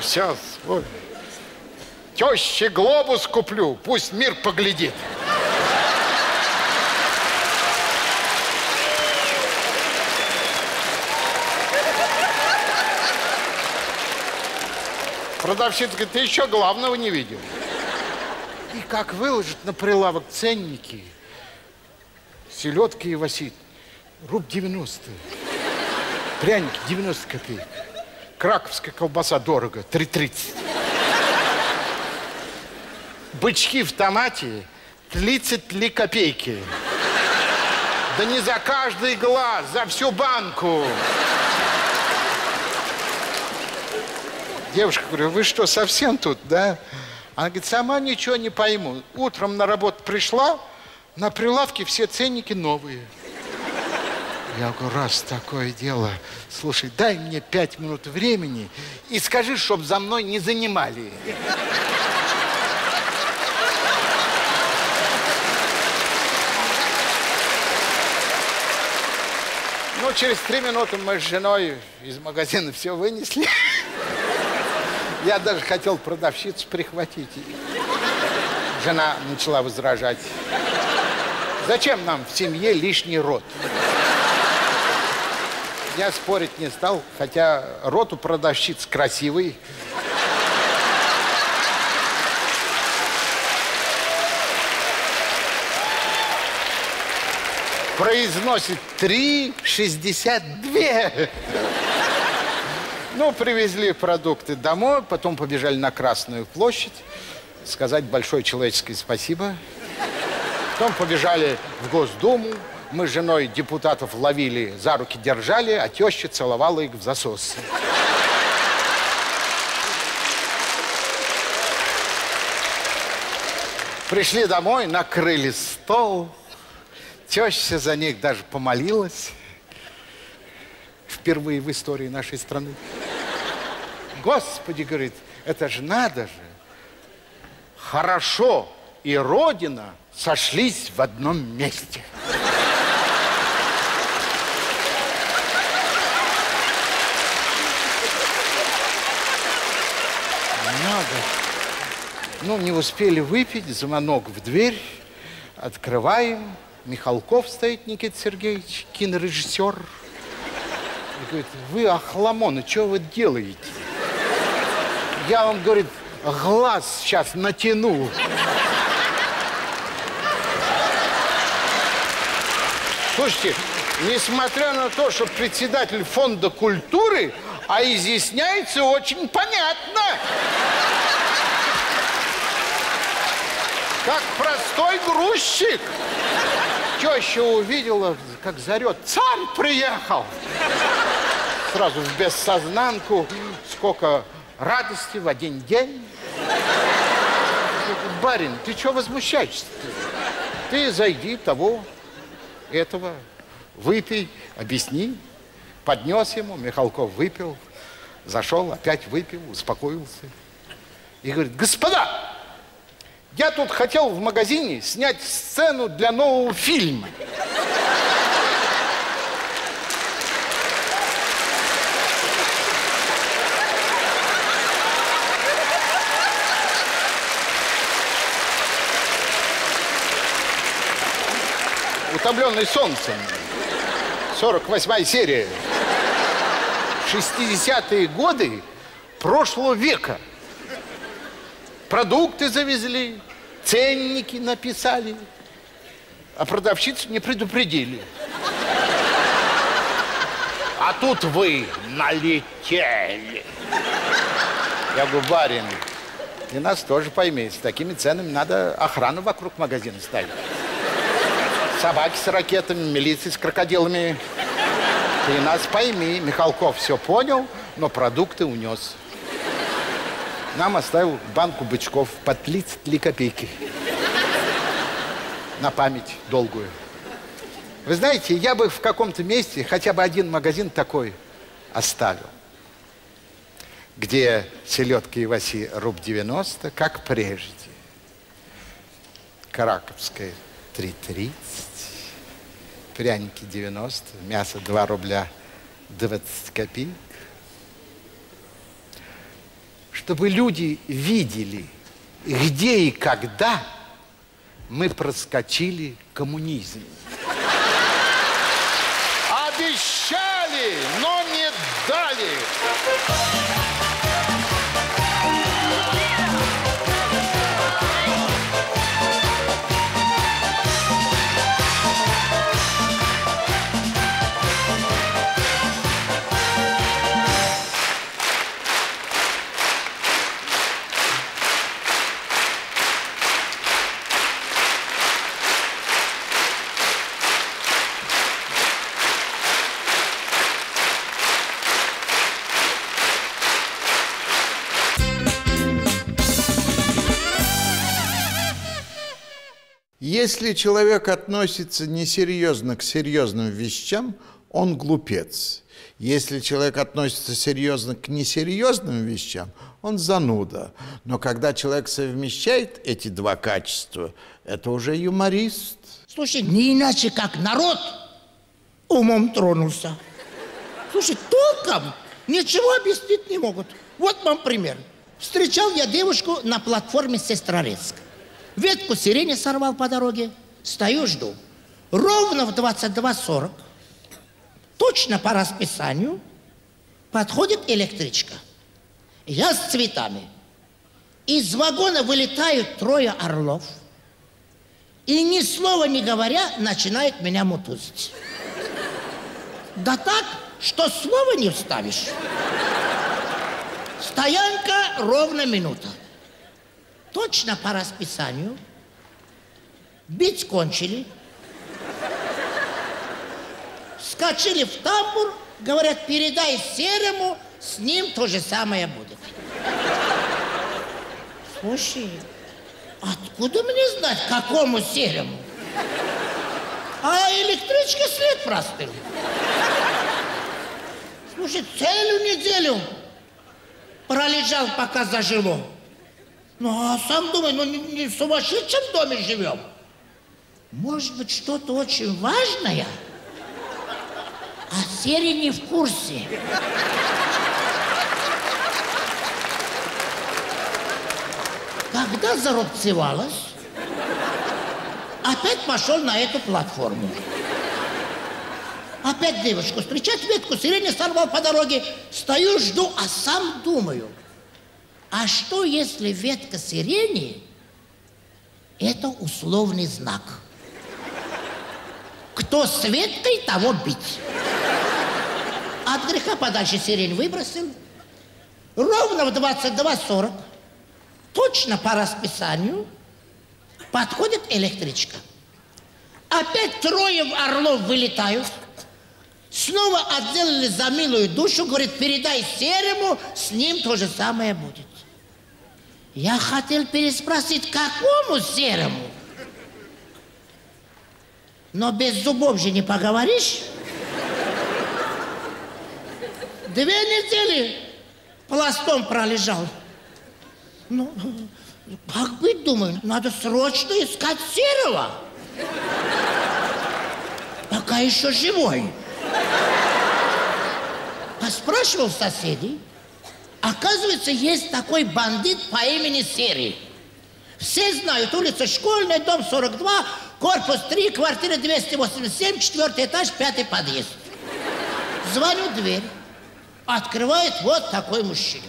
Сейчас, ой. Тёще глобус куплю, пусть мир поглядит. Продавщица говорит, ты еще главного не видел. И как выложат на прилавок ценники, селедки и васит, руб девяносто, пряники девяносто копеек, краковская колбаса дорого, три тридцать. Бычки в томате тридцать три копейки. Да не за каждый глаз, за всю банку. Девушка, говорю, вы что, совсем тут, да? Она говорит, сама ничего не пойму. Утром на работу пришла, на прилавке все ценники новые. Я говорю, раз такое дело, слушай, дай мне пять минут времени и скажи, чтоб за мной не занимали. Ну, через три минуты мы с женой из магазина все вынесли. Я даже хотел продавщицу прихватить. Жена начала возражать. Зачем нам в семье лишний род? Я спорить не стал, хотя род у продавщиц красивый. Произносит три шестьдесят два. Ну, привезли продукты домой, потом побежали на Красную площадь, сказать большое человеческое спасибо. Потом побежали в Госдуму, мы с женой депутатов ловили, за руки держали, а теща целовала их в засос. Пришли домой, накрыли стол, теща за них даже помолилась. Впервые в истории нашей страны. Господи, говорит, это же надо же. Хорошо и Родина сошлись в одном месте. Надо. Ну, не успели выпить, звонок в дверь. Открываем. Михалков стоит, Никита Сергеевич, кинорежиссер. Говорит, вы охламоны, что вы делаете? Я вам, говорит, глаз сейчас натяну. Слушайте, несмотря на то, что председатель фонда культуры, а изъясняется очень понятно. Как простой грузчик. Теща увидела, как зарет, царь приехал. Сразу в бессознанку, сколько радости в один день. Барин, ты чего возмущаешься-то? Ты зайди того, этого, выпей, объясни. Поднес ему, Михалков выпил, зашел, опять выпил, успокоился. И говорит, господа, я тут хотел в магазине снять сцену для нового фильма. Утомленный солнцем. сорок восьмая серия. шестидесятые годы прошлого века. Продукты завезли, ценники написали, а продавщицу не предупредили. А тут вы налетели. Я говорю, барин, и нас тоже пойми, с такими ценами надо охрану вокруг магазина ставить. Собаки с ракетами, милиции с крокодилами. Ты нас пойми, Михалков все понял, но продукты унес. Нам оставил банку бычков по тридцать три копейки. На память долгую. Вы знаете, я бы в каком-то месте хотя бы один магазин такой оставил, где селедки и васи руб девяносто, как прежде. Караковская три тридцать, пряники девяносто, мясо два рубля двадцать копеек. Чтобы люди видели, где и когда мы проскочили коммунизм. Обещали, но не дали. Если человек относится несерьезно к серьезным вещам, он глупец. Если человек относится серьезно к несерьезным вещам, он зануда. Но когда человек совмещает эти два качества, это уже юморист. Слушай, не иначе как народ умом тронулся. Слушай, толком ничего объяснить не могут. Вот вам пример. Встречал я девушку на платформе Сестрорецк. Ветку сирени сорвал по дороге. Стою, жду. Ровно в двадцать два сорок, точно по расписанию, подходит электричка. Я с цветами. Из вагона вылетают трое орлов. И ни слова не говоря, начинают меня мутузить. Да так, что слова не вставишь. Стоянка ровно минута. Точно по расписанию. Бить кончили. Вскочили в тамбур, говорят, передай Серому, с ним то же самое будет. Слушай, откуда мне знать, какому Серому? А электричка след простыл. Слушай, целую неделю пролежал, пока зажило. Ну, а сам думаю, ну, не в сумасшедшем доме живем. Может быть, что-то очень важное, а Серый не в курсе. Когда зарубцевалась, опять пошел на эту платформу. Опять девушку встречать, ветку сирени сорвал по дороге. Стою, жду, а сам думаю. А что, если ветка сирени – это условный знак? Кто с веткой, того бить. От греха подальше сирень выбросил. Ровно в двадцать два сорок, точно по расписанию, подходит электричка. Опять трое орлов вылетают. Снова отделали за милую душу, говорит, передай Серому, с ним то же самое будет. Я хотел переспросить, какому Серому? Но без зубов же не поговоришь. Две недели пластом пролежал. Ну, как быть, думаю, надо срочно искать Серого. Пока еще живой. Поспрашивал соседей. Оказывается, есть такой бандит по имени Серый. Все знают, улица Школьная, дом сорок два, корпус три, квартира двести восемьдесят семь, четвертый этаж, пятый подъезд. Звоню в дверь. Открывает вот такой мужчина.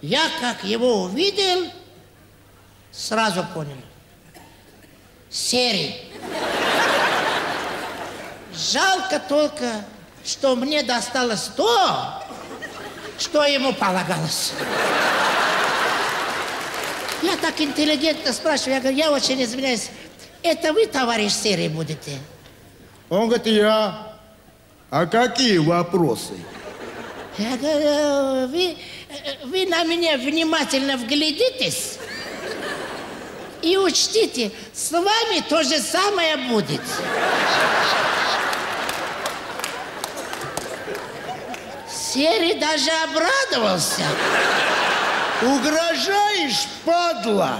Я, как его увидел, сразу понял. Серый. Жалко только, что мне досталось то, что ему полагалось. Я так интеллигентно спрашиваю, я говорю, я очень извиняюсь, это вы, товарищ Серый, будете? Он говорит, я. А какие вопросы? Я говорю, вы, вы на меня внимательно вглядитесь и учтите, с вами то же самое будет. Серый даже обрадовался. Угрожаешь, падла?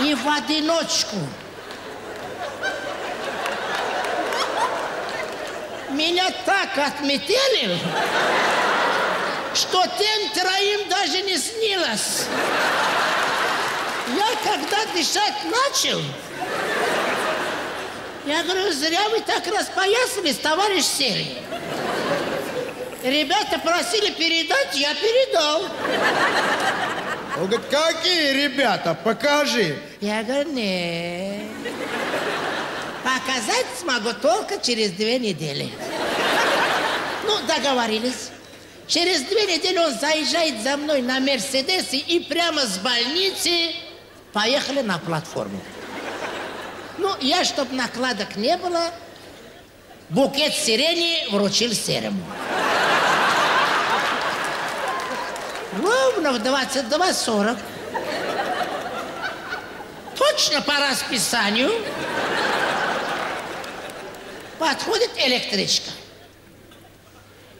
и в одиночку. Меня так отметили, что тем троим даже не снилось. Я когда дышать начал, я говорю, зря вы так распоясались, товарищ Серый. Ребята просили передать, я передал. Он говорит, какие ребята, покажи. Я говорю, нет. Показать смогу только через две недели. Ну, договорились. Через две недели он заезжает за мной на Мерседесе и прямо с больницы поехали на платформу. Ну, я, чтобы накладок не было, букет сирени вручил Серому. Ровно в двадцать два сорок. Точно по расписанию. Подходит электричка.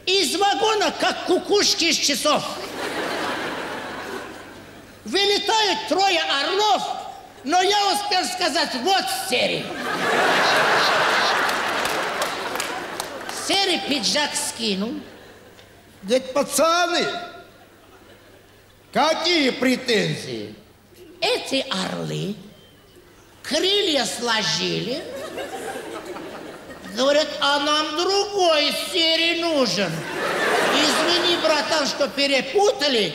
Из вагона, как кукушки из часов. Вылетают трое орлов, но я успел сказать, вот Серый. Серый пиджак скинул. Говорит, пацаны, какие претензии? Эти орлы крылья сложили. Говорят, а нам другой Серый нужен. Извини, братан, что перепутали.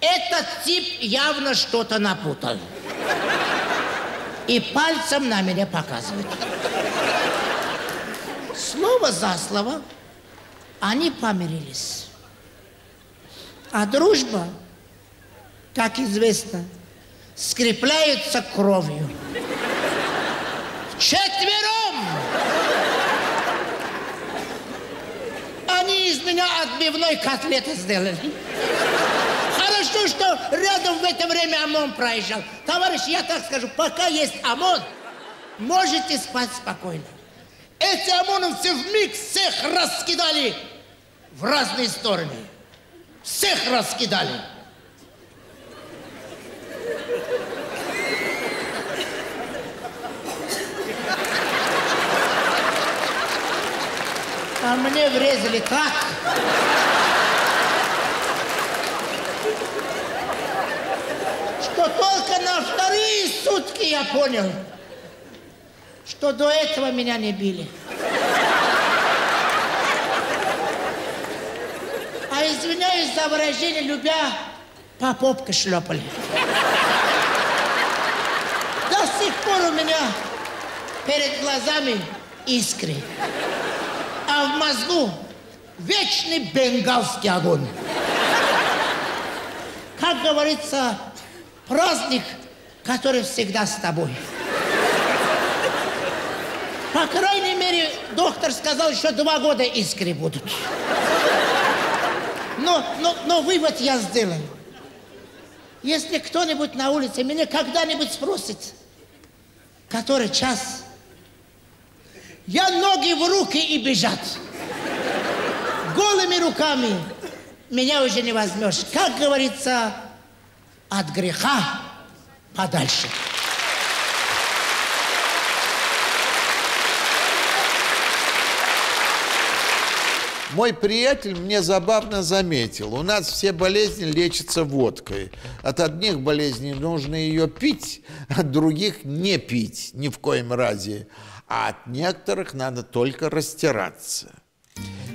Этот тип явно что-то напутал. И пальцем на меня показывает. Слово за слово они помирились. А дружба, как известно, скрепляется кровью. Вчетвером! Они из меня отбивной котлеты сделали. Хорошо, что рядом в это время ОМОН проезжал. Товарищ, я так скажу, пока есть ОМОН, можете спать спокойно. Эти ОМОНовцы вмиг всех раскидали в разные стороны. Всех раскидали. А мне врезали так. Что только на вторые сутки я понял, что до этого меня не били. А извиняюсь за выражение, любя, по попке шлепали. До сих пор у меня перед глазами искры. А в мозгу вечный бенгалский огонь. Как говорится, праздник, который всегда с тобой. По крайней мере, доктор сказал, еще два года искры будут. Но, но, но вывод я сделаю. Если кто-нибудь на улице меня когда-нибудь спросит, который час... Я ноги в руки и бежат. Голыми руками меня уже не возьмешь. Как говорится, от греха подальше. Мой приятель мне забавно заметил, у нас все болезни лечатся водкой. От одних болезней нужно ее пить, от других не пить ни в коем разе. А от некоторых надо только растираться.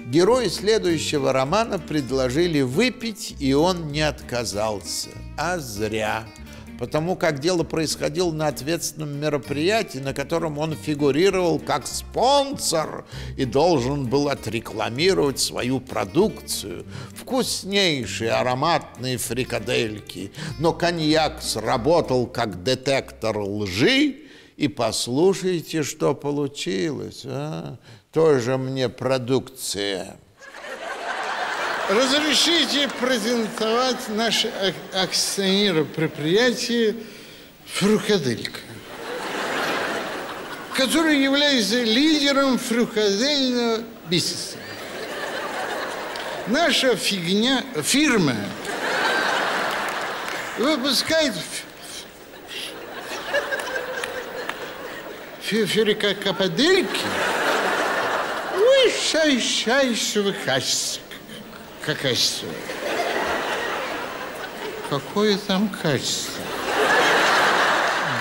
Герою следующего романа предложили выпить, и он не отказался. А зря. Потому как дело происходило на ответственном мероприятии, на котором он фигурировал как спонсор и должен был отрекламировать свою продукцию. Вкуснейшие ароматные фрикадельки. Но коньяк сработал как детектор лжи. И послушайте, что получилось, а? Тоже мне продукция. Разрешите презентовать наше акционерное предприятие «Фрукаделька», которое является лидером фрукадельного бизнеса. Наша фигня, фирма выпускает... Фюфюрика Кападельки, вы шайшайшего выхасик. Как качество? Какое там качество?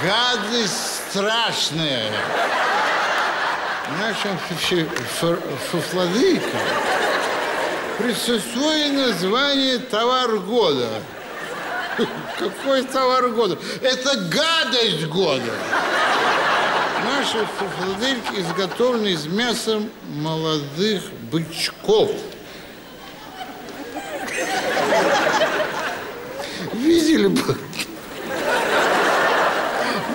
Гадость страшная. Нашим фуфладыкам присутствует название «Товар года». Какой товар года? Это гадость года. Наши фуфладельки изготовлены из мяса молодых бычков. Видели бы...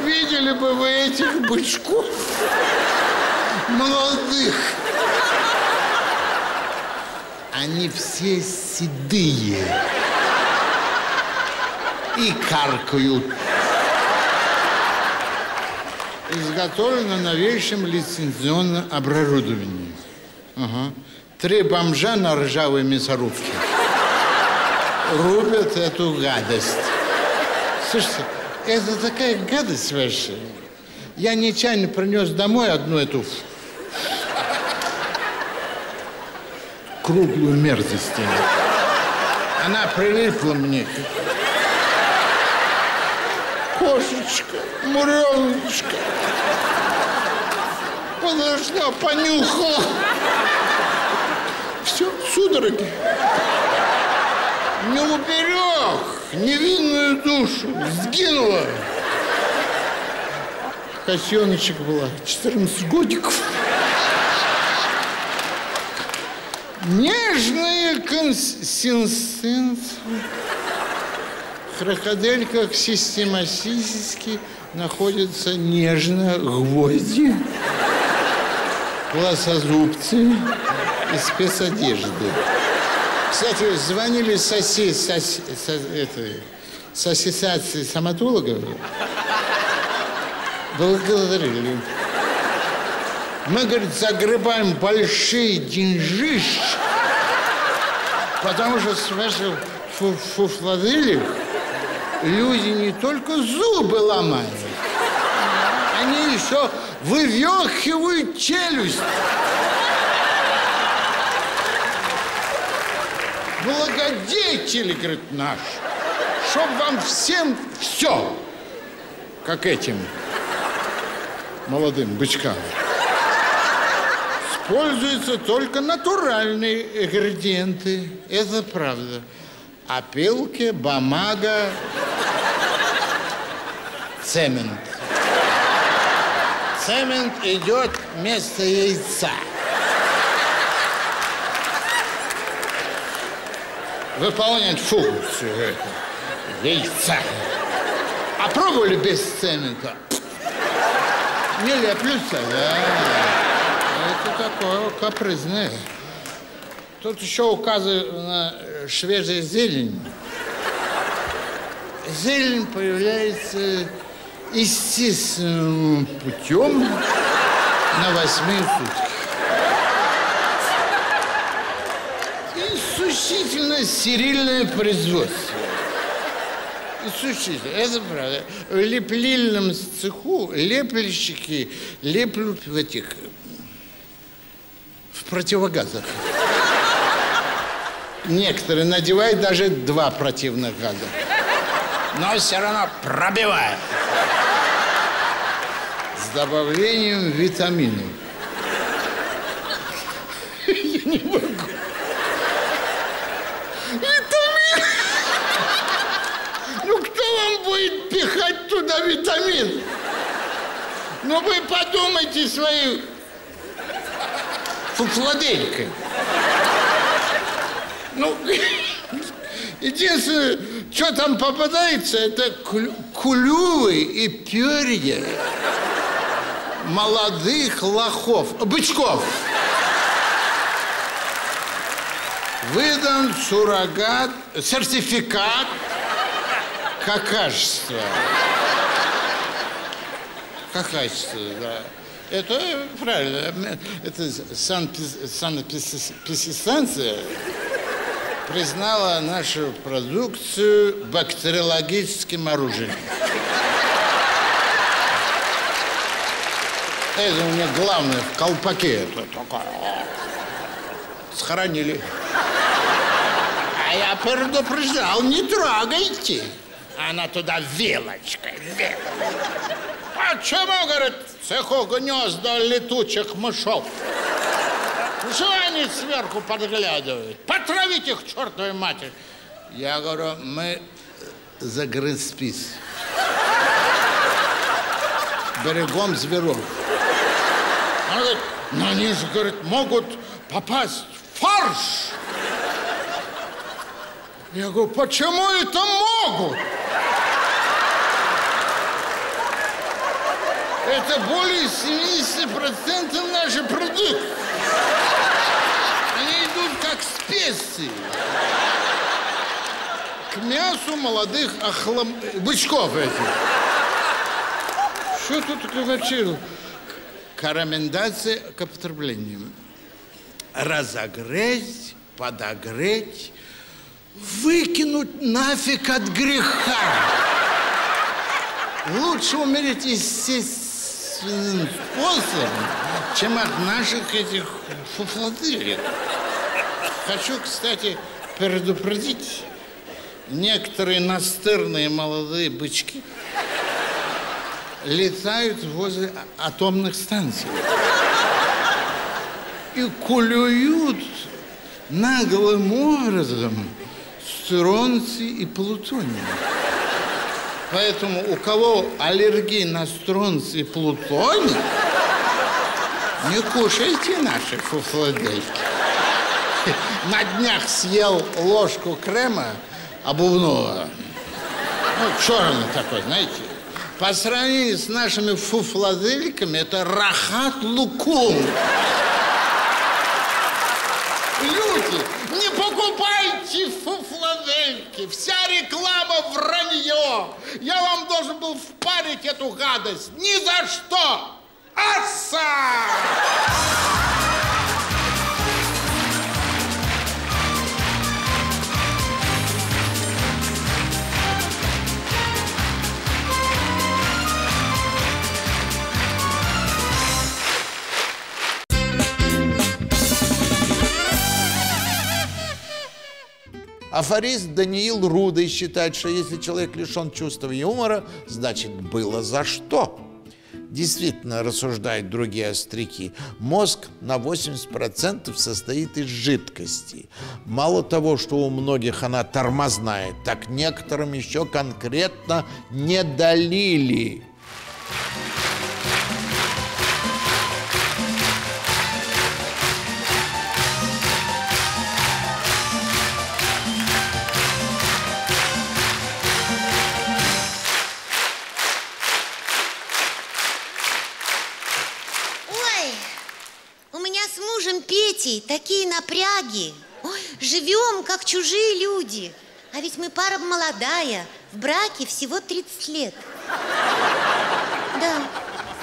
Видели бы вы этих бычков молодых? Они все седые и каркают. Изготовлено новейшим лицензионным оборудованием. Ага. Три бомжа на ржавой мясорубке рубят эту гадость. Слушайте, это такая гадость вообще. Я нечаянно принес домой одну эту круглую мерзость. Она прилипла мне. Кошечка, муреночка, подошла, понюхала. Все, судороги. Не уберег невинную душу, сгинула. Котеночек была, четырнадцать годиков. Нежная консистенция. В крокодильках систематически находятся нежно гвозди, глазозубцы и спецодежды. Кстати, звонили соси, соси, со, это, с ассоциации стоматологов. Благодарили. Мы, говорит, загребаем большие деньжищи, потому что с ваших фуфладелек люди не только зубы ломают, они еще вывехивают челюсть. Благодетели, говорит, наш, чтоб вам всем все, как этим молодым бычкам. Используются только натуральные ингредиенты, это правда. Опилки, бумага, цемент. Цемент идет вместо яйца. Выполняет функцию это. Яйца. А пробовали без цемента? Не леплются, да. Это такое капризное. Тут еще указы на свежую зелень. Зелень появляется естественным путем на восьми сутках. Исключительно стерильное производство. Исключительно, это правда. В леплильном цеху лепельщики леплют в этих... в противогазах. Некоторые надевают даже два противных газа. Но все равно пробивают. С добавлением витаминов. Я не могу. Витамин! Ну кто вам будет пихать туда витамин? Ну вы подумайте своей фуфладелькой. Ну, единственное, что там попадается, это кулювы и перья молодых лохов, бычков. Выдан суррогат, сертификат какашества. Какашество, да. Это правильно, это санэпидстанция признала нашу продукцию бактериологическим оружием. Китайцы у меня главное в колпаке это такое. Схоронили. А я предупреждал, не трогайте. Она туда вилочкой, вилочкой. Почему, говорит, в цеху гнезда летучих мышов? Чего они сверху подглядывают? Потравить их, чертовой матери. Я говорю, мы за Гринспис. Берегом зверов. Она говорит, ну они же, говорит, могут попасть в фарш. Я говорю, почему это могут? Это более семидесяти процентов нашей продукции. Они идут как специи. К мясу молодых охлом... бычков этих. Что тут начало? К рекомендации к употреблению. Разогреть, подогреть, выкинуть нафиг от греха. Лучше умереть естественно. Способом, чем от наших этих фуфлодырек. Хочу, кстати, предупредить, некоторые настырные молодые бычки летают возле атомных станций и кулюют наглым образом стронций и плутоний. Поэтому у кого аллергия на стронций и плутоний, не кушайте наши фуфлодельки. На днях съел ложку крема обувного, ну, черный такой, знаете. По сравнению с нашими фуфлодельками, это рахат-лукум. Люди, не покупайте фуфлодельки, вся реклама вранье. Я вам должен был впарить эту гадость. Ни за что! Асса! Афорист Даниил Рудой считает, что если человек лишен чувства юмора, значит, было за что. Действительно, рассуждают другие остряки, мозг на восемьдесят процентов состоит из жидкости. Мало того, что у многих она тормозная, так некоторым еще конкретно не долили. Такие напряги. Ой, живем, как чужие люди. А ведь мы пара молодая, в браке всего тридцать лет. Да.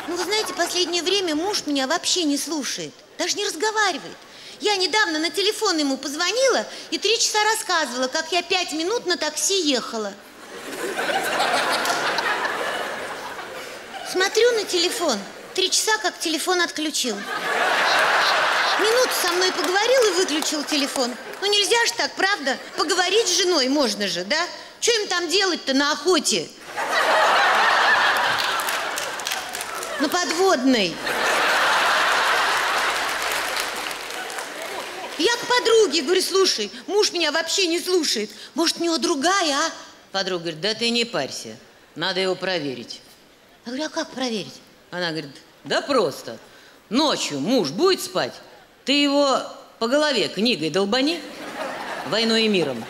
Ну, вы знаете, последнее время муж меня вообще не слушает, даже не разговаривает. Я недавно на телефон ему позвонила и три часа рассказывала, как я пять минут на такси ехала. Смотрю на телефон, три часа как телефон отключил. Минуту со мной поговорил и выключил телефон. Ну нельзя же так, правда? Поговорить с женой можно же, да? Что им там делать-то на охоте? На подводной. Я к подруге говорю, слушай, муж меня вообще не слушает. Может, у него другая, а? Подруга говорит, да ты не парься, надо его проверить. Я говорю, а как проверить? Она говорит, да просто. Ночью муж будет спать? Ты его по голове книгой долбани, «Войной и миром».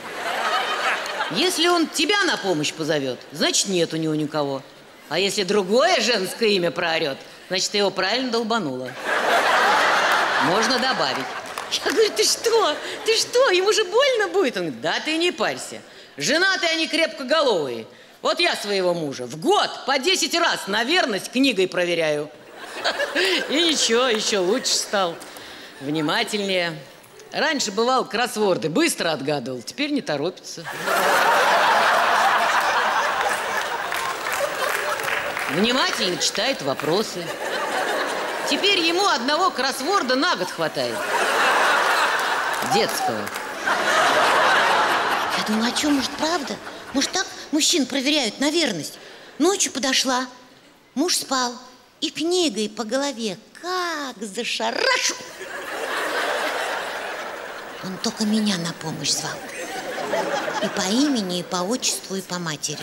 Если он тебя на помощь позовет, значит, нет у него никого. А если другое женское имя проорет, значит, ты его правильно долбанула. Можно добавить. Я говорю, ты что? Ты что? Ему же больно будет? Он говорит, да ты не парься. Женатые они крепкоголовые. Вот я своего мужа в год по десять раз на верность книгой проверяю. И ничего, еще лучше стал. Внимательнее. Раньше бывал кроссворды, быстро отгадывал, теперь не торопится. Внимательно читает вопросы. Теперь ему одного кроссворда на год хватает. Детского. Я думала, а что, может, правда? Может, так мужчин проверяют на верность? Ночью подошла, муж спал, и книгой по голове как зашарашу. Он только меня на помощь звал. И по имени, и по отчеству, и по матери.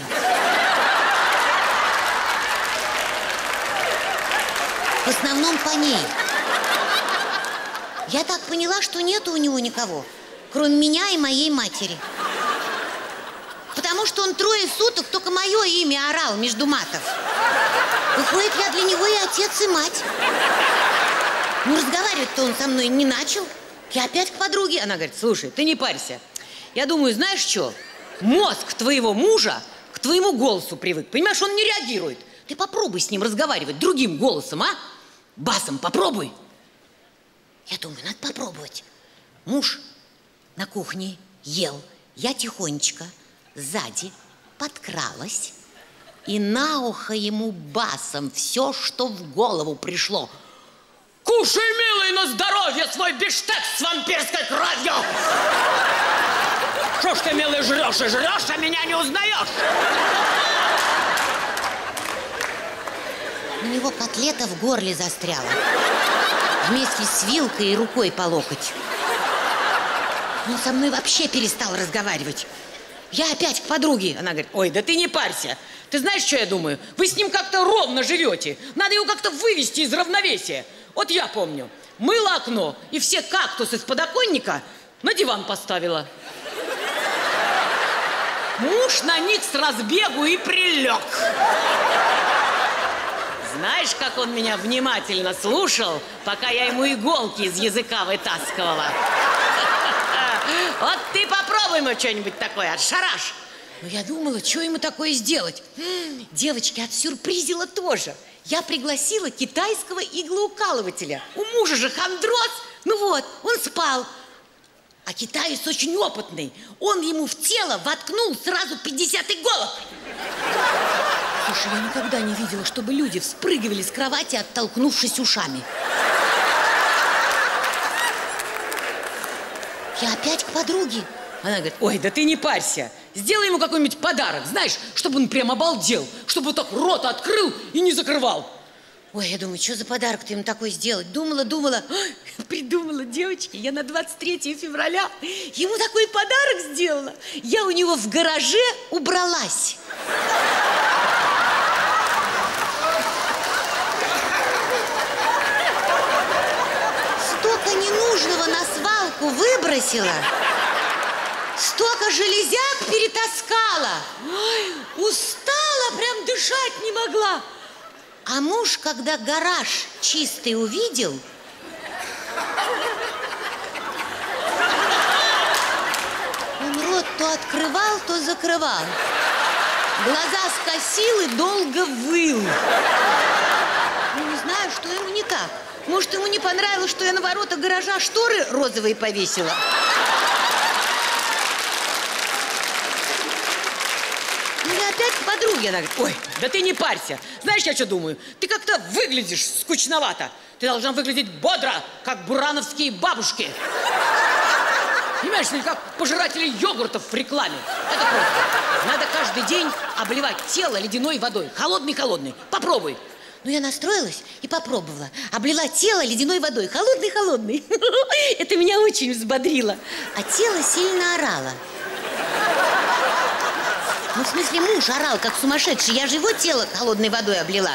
В основном по ней. Я так поняла, что нету у него никого, кроме меня и моей матери. Потому что он трое суток только мое имя орал между матов. Выходит, я для него и отец, и мать. Ну, разговаривать-то он со мной не начал. Я опять к подруге. Она говорит: слушай, ты не парься. Я думаю, знаешь что? Мозг твоего мужа к твоему голосу привык. Понимаешь, он не реагирует. Ты попробуй с ним разговаривать другим голосом, а? Басом попробуй. Я думаю, надо попробовать. Муж на кухне ел. Я тихонечко сзади подкралась и на ухо ему басом все, что в голову пришло. Кушай, милый, на здоровье свой биштек с вампирской кровью! Что ж ты, милый, жрешь и жрешь, а меня не узнаешь? У него котлета в горле застряла. Вместе с вилкой и рукой по локоть. Он со мной вообще перестал разговаривать. Я опять к подруге. Она говорит: ой, да ты не парься. Ты знаешь, что я думаю? Вы с ним как-то ровно живете. Надо его как-то вывести из равновесия. Вот я помню, мыла окно, и все кактусы с подоконника на диван поставила. Муж на них с разбегу и прилег. Знаешь, как он меня внимательно слушал, пока я ему иголки из языка вытаскивала? Вот ты попробуй ему что-нибудь такое, отшараш. Ну, я думала, что ему такое сделать. Девочки, отсюрпризила тоже. Я пригласила китайского иглоукалывателя. У мужа же хондроз. Ну вот, он спал. А китаец очень опытный. Он ему в тело воткнул сразу пятьдесят иголок. Слушай, я никогда не видела, чтобы люди вспрыгивали с кровати, оттолкнувшись ушами. Я опять к подруге. Она говорит: ой, да ты не парься. Сделай ему какой-нибудь подарок, знаешь, чтобы он прям обалдел, чтобы вот так рот открыл и не закрывал. Ой, я думаю, что за подарок ты ему такой сделать? Думала, думала, придумала, девочки, я на двадцать третье февраля ему такой подарок сделала. Я у него в гараже убралась. Столько ненужного на свалку выбросила. Столько железяк перетаскала. Ой, устала, прям дышать не могла. А муж, когда гараж чистый увидел, он рот то открывал, то закрывал. Глаза скосил и долго выл. Ну, не знаю, что ему не так. Может, ему не понравилось, что я на ворота гаража шторы розовые повесила? Я опять к подруге. Она говорит: ой, да ты не парься. Знаешь, я что думаю? Ты как-то выглядишь скучновато. Ты должна выглядеть бодро, как бурановские бабушки. Понимаешь, или как пожиратели йогуртов в рекламе. Это просто. Надо каждый день обливать тело ледяной водой. Холодный-холодный. Попробуй. Ну, я настроилась и попробовала. Облила тело ледяной водой. Холодный-холодный. Это меня очень взбодрило. А тело сильно орало. Ну, в смысле, муж орал, как сумасшедший. Я же его тело холодной водой облила.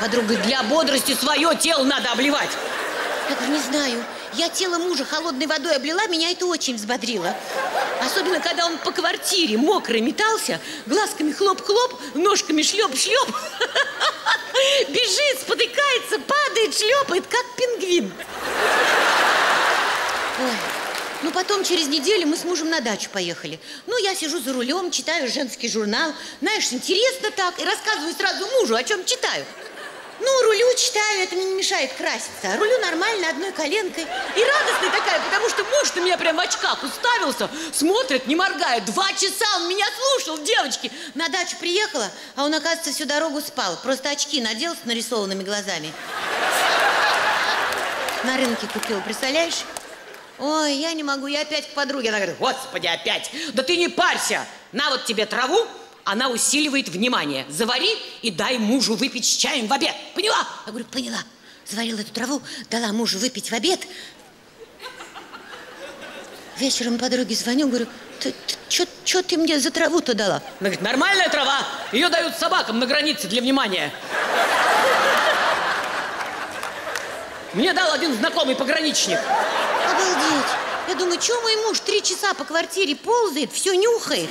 Подруга: для бодрости свое тело надо обливать. Я говорю: не знаю. Я тело мужа холодной водой облила, меня это очень взбодрило. Особенно, когда он по квартире мокрый метался, глазками хлоп-хлоп, ножками шлеп-шлеп. Бежит, спотыкается, падает, шлепает, как пингвин. Ой. Ну, потом, через неделю, мы с мужем на дачу поехали. Ну, я сижу за рулем, читаю женский журнал. Знаешь, интересно так. И рассказываю сразу мужу, о чем читаю. Ну, рулю читаю, это мне не мешает краситься. Рулю нормально, одной коленкой. И радостная такая, потому что муж на меня прям в очках уставился, смотрит, не моргает. Два часа он меня слушал, девочки. На дачу приехала, а он, оказывается, всю дорогу спал. Просто очки надел с нарисованными глазами. На рынке купил, представляешь? Ой, я не могу, я опять к подруге. Она говорит, господи, опять. Да ты не парься, на вот тебе траву. Она усиливает внимание. Завари и дай мужу выпить с чаем в обед. Поняла? Я говорю, поняла. Заварила эту траву, дала мужу выпить в обед. Вечером подруге звоню, говорю, ты, ты, что ты мне за траву-то дала? Она говорит, нормальная трава. Ее дают собакам на границе для внимания. Мне дал один знакомый пограничник. Обалдеть. Я думаю, что мой муж три часа по квартире ползает, все нюхает.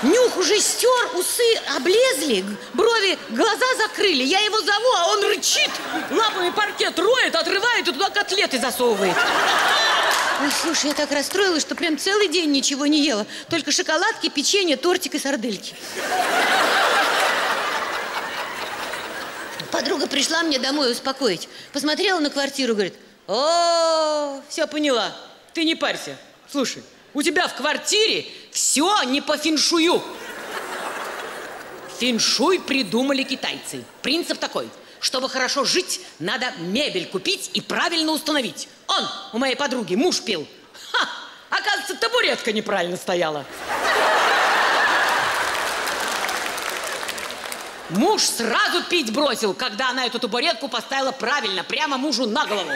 Нюх уже стер, усы облезли, брови, глаза закрыли. Я его зову, а он рычит, лапами паркет роет, отрывает и туда котлеты засовывает. Ой, слушай, я так расстроилась, что прям целый день ничего не ела. Только шоколадки, печенье, тортик и сардельки. Подруга пришла мне домой успокоить. Посмотрела на квартиру, говорит, о, все поняла, ты не парься, слушай. У тебя в квартире все не по феншую. Феншуй придумали китайцы. Принцип такой. Чтобы хорошо жить, надо мебель купить и правильно установить. Он, у моей подруги, муж пил. Ха! Оказывается, табуретка неправильно стояла. Муж сразу пить бросил, когда она эту табуретку поставила правильно, прямо мужу на голову.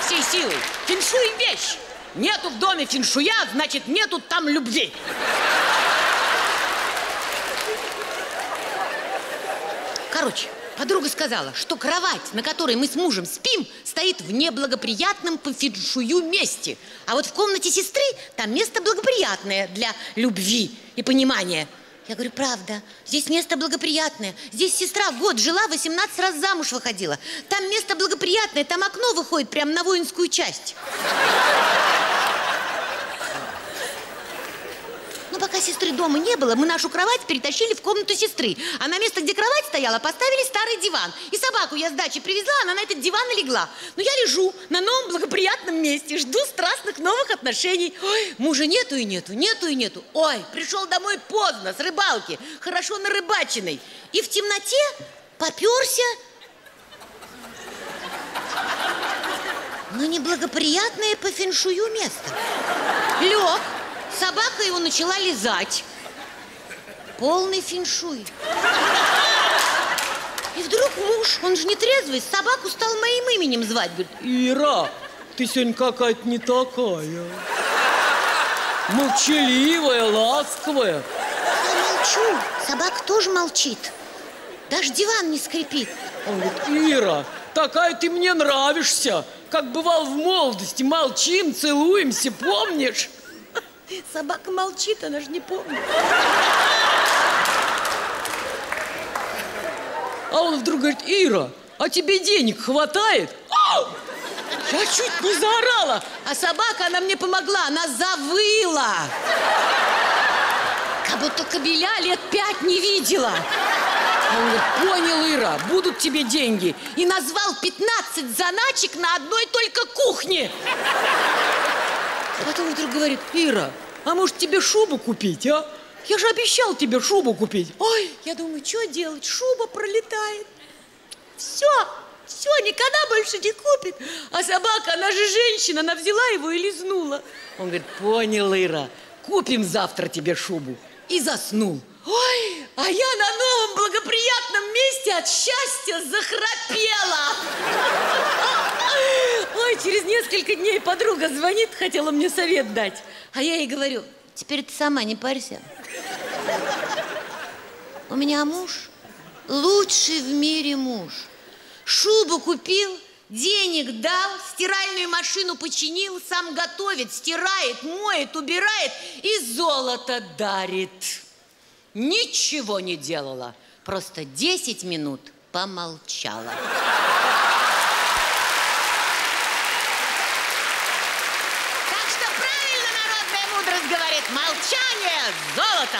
Со всей силой. Феншуй – вещь. Нету в доме феншуя, значит, нету там любви. Короче, подруга сказала, что кровать, на которой мы с мужем спим, стоит в неблагоприятном по феншую месте. А вот в комнате сестры там место благоприятное для любви и понимания. Я говорю, правда, здесь место благоприятное. Здесь сестра год жила, восемнадцать раз замуж выходила. Там место благоприятное, там окно выходит прямо на воинскую часть. Ну, пока сестры дома не было, мы нашу кровать перетащили в комнату сестры. А на место, где кровать стояла, поставили старый диван. И собаку я с дачи привезла, она на этот диван и легла. Но я лежу на новом благоприятном месте, жду страстных новых отношений. Ой, мужа нету и нету, нету и нету. Ой, пришел домой поздно, с рыбалки, хорошо нарыбаченной. И в темноте поперся на неблагоприятное по феншую место. Лег. Собака его начала лизать. Полный феншуй. И вдруг муж, он же не трезвый, собаку стал моим именем звать. Говорит, Ира, ты сегодня какая-то не такая. Молчаливая, ласковая. Я молчу. Собака тоже молчит. Даже диван не скрипит. Он говорит, Ира, такая ты мне нравишься. Как бывал в молодости, молчим, целуемся, помнишь? Собака молчит, она же не помнит. А он вдруг говорит, Ира, а тебе денег хватает? Ау! Я чуть не заорала. А собака, она мне помогла, она завыла. Как будто кобеля лет пять не видела. А он говорит, понял, Ира, будут тебе деньги. И назвал пятнадцать заначек на одной только кухне. Потом вдруг говорит, Ира, а может тебе шубу купить, а? Я же обещал тебе шубу купить. Ой, я думаю, что делать? Шуба пролетает. Все, все, никогда больше не купит. А собака, она же женщина, она взяла его и лизнула. Он говорит, понял, Ира, купим завтра тебе шубу. И заснул. Ой, а я на новом благоприятном месте от счастья захрапела. Ой, через несколько дней подруга звонит, хотела мне совет дать. А я ей говорю, теперь ты сама не парься. У меня муж, лучший в мире муж. Шубу купил, денег дал, стиральную машину починил, сам готовит, стирает, моет, убирает и золото дарит. Ничего не делала, просто десять минут помолчала. Так что правильно народная мудрость говорит, молчание – золото!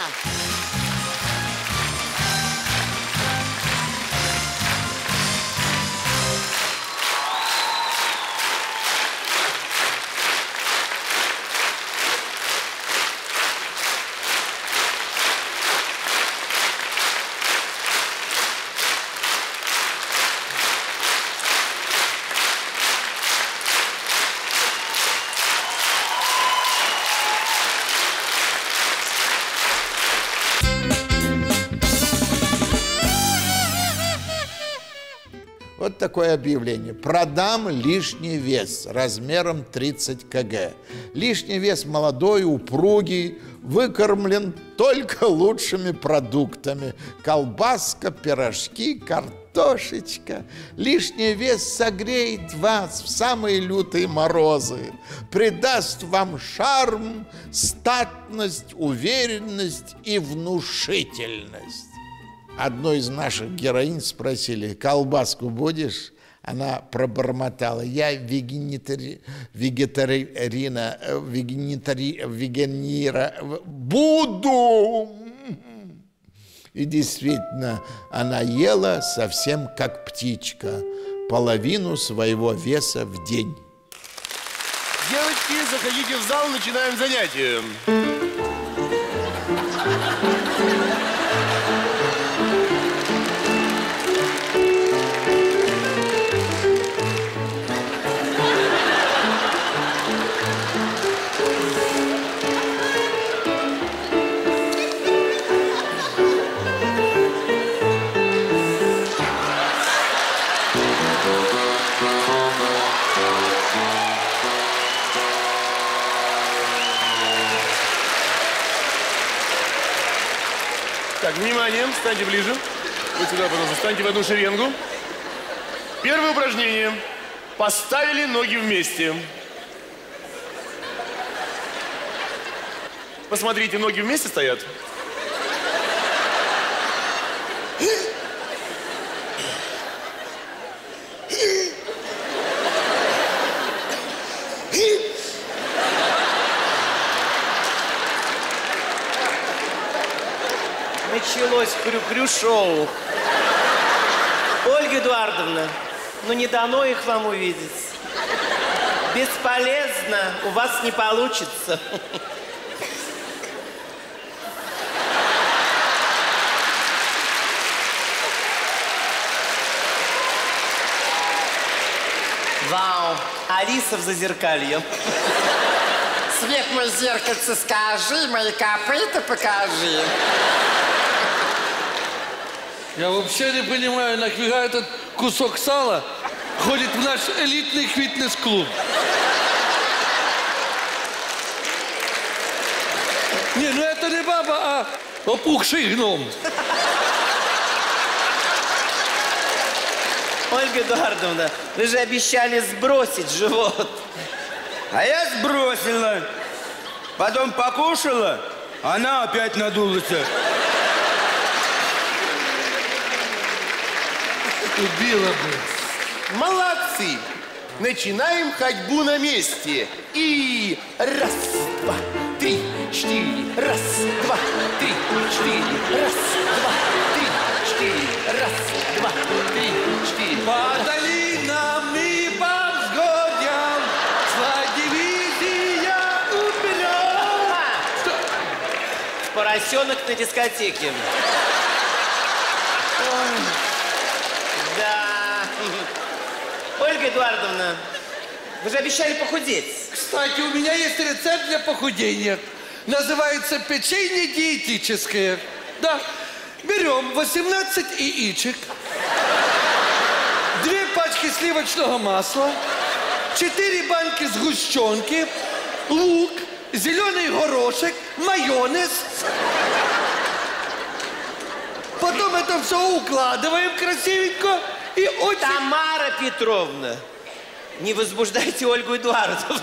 такое объявление: продам лишний вес размером тридцать килограммов. Лишний вес молодой, упругий, выкормлен только лучшими продуктами. Колбаска, пирожки, картошечка. Лишний вес согреет вас в самые лютые морозы, придаст вам шарм, статность, уверенность и внушительность. Одной из наших героинь спросили: колбаску будешь? Она пробормотала: я вегетари... вегетарина... вегетари... вегенира... буду! И действительно, она ела совсем как птичка, половину своего веса в день. Девочки, заходите в зал, начинаем занятие. Внимание, встаньте ближе. Вы сюда, пожалуйста, встаньте в одну шеренгу. Первое упражнение. Поставили ноги вместе. Посмотрите, ноги вместе стоят. Крю-крю-шоу. Ольга Эдуардовна, ну не дано их вам увидеть. Бесполезно, у вас не получится. Вау, Алиса в зазеркалье. Свет мой, зеркальце, скажи, мои копыта покажи. Я вообще не понимаю, нафига этот кусок сала ходит в наш элитный фитнес-клуб. Не, ну это не баба, а опухший гном. Ольга Эдуардовна, вы же обещали сбросить живот. А я сбросила. Потом покушала, она опять надулась. Убила бы. Молодцы! Начинаем ходьбу на месте. И раз, два, три, четыре. Раз, два, три, четыре. Раз, два, три, четыре. Раз, два, три, четыре. По долинам и по взгорьям шла дивизия «Уперед». Поросенок на дискотеке. Ольга Эдуардовна, вы же обещали похудеть. Кстати, у меня есть рецепт для похудения. Называется печенье диетическое. Да. Берем восемнадцать яичек, две пачки сливочного масла, четыре банки сгущенки, лук, зеленый горошек, майонез. Потом это все укладываем красивенько. И очень... Тамара Петровна, не возбуждайте Ольгу Эдуардовну.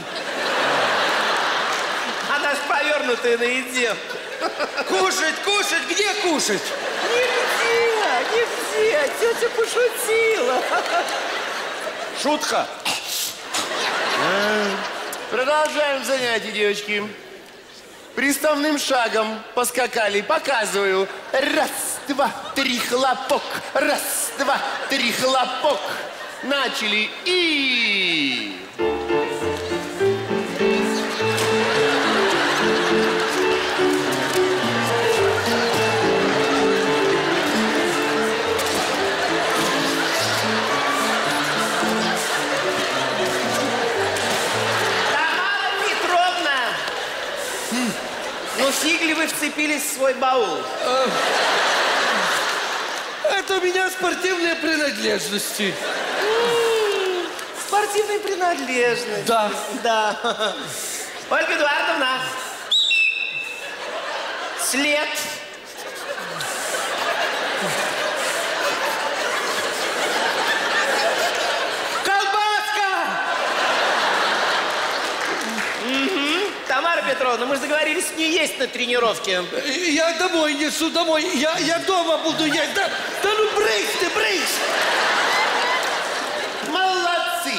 Она ж повернутая на еде. Кушать, кушать, где кушать? Нигде, нигде, тетя пошутила. Шутка. Продолжаем занятия, девочки. Приставным шагом поскакали, показываю. Раз, два, три, хлопок. Раз, два, три, хлопок. Начали и... Сигли вы вцепились в свой баул. Это у меня спортивные принадлежности. спортивной принадлежности. Да. Да. Ольга Эдуардовна. След. Тамара Петровна, мы же договорились не есть на тренировке. Я домой несу, домой. Я, я дома буду есть. Да, да ну, брысь ты, брысь! Молодцы!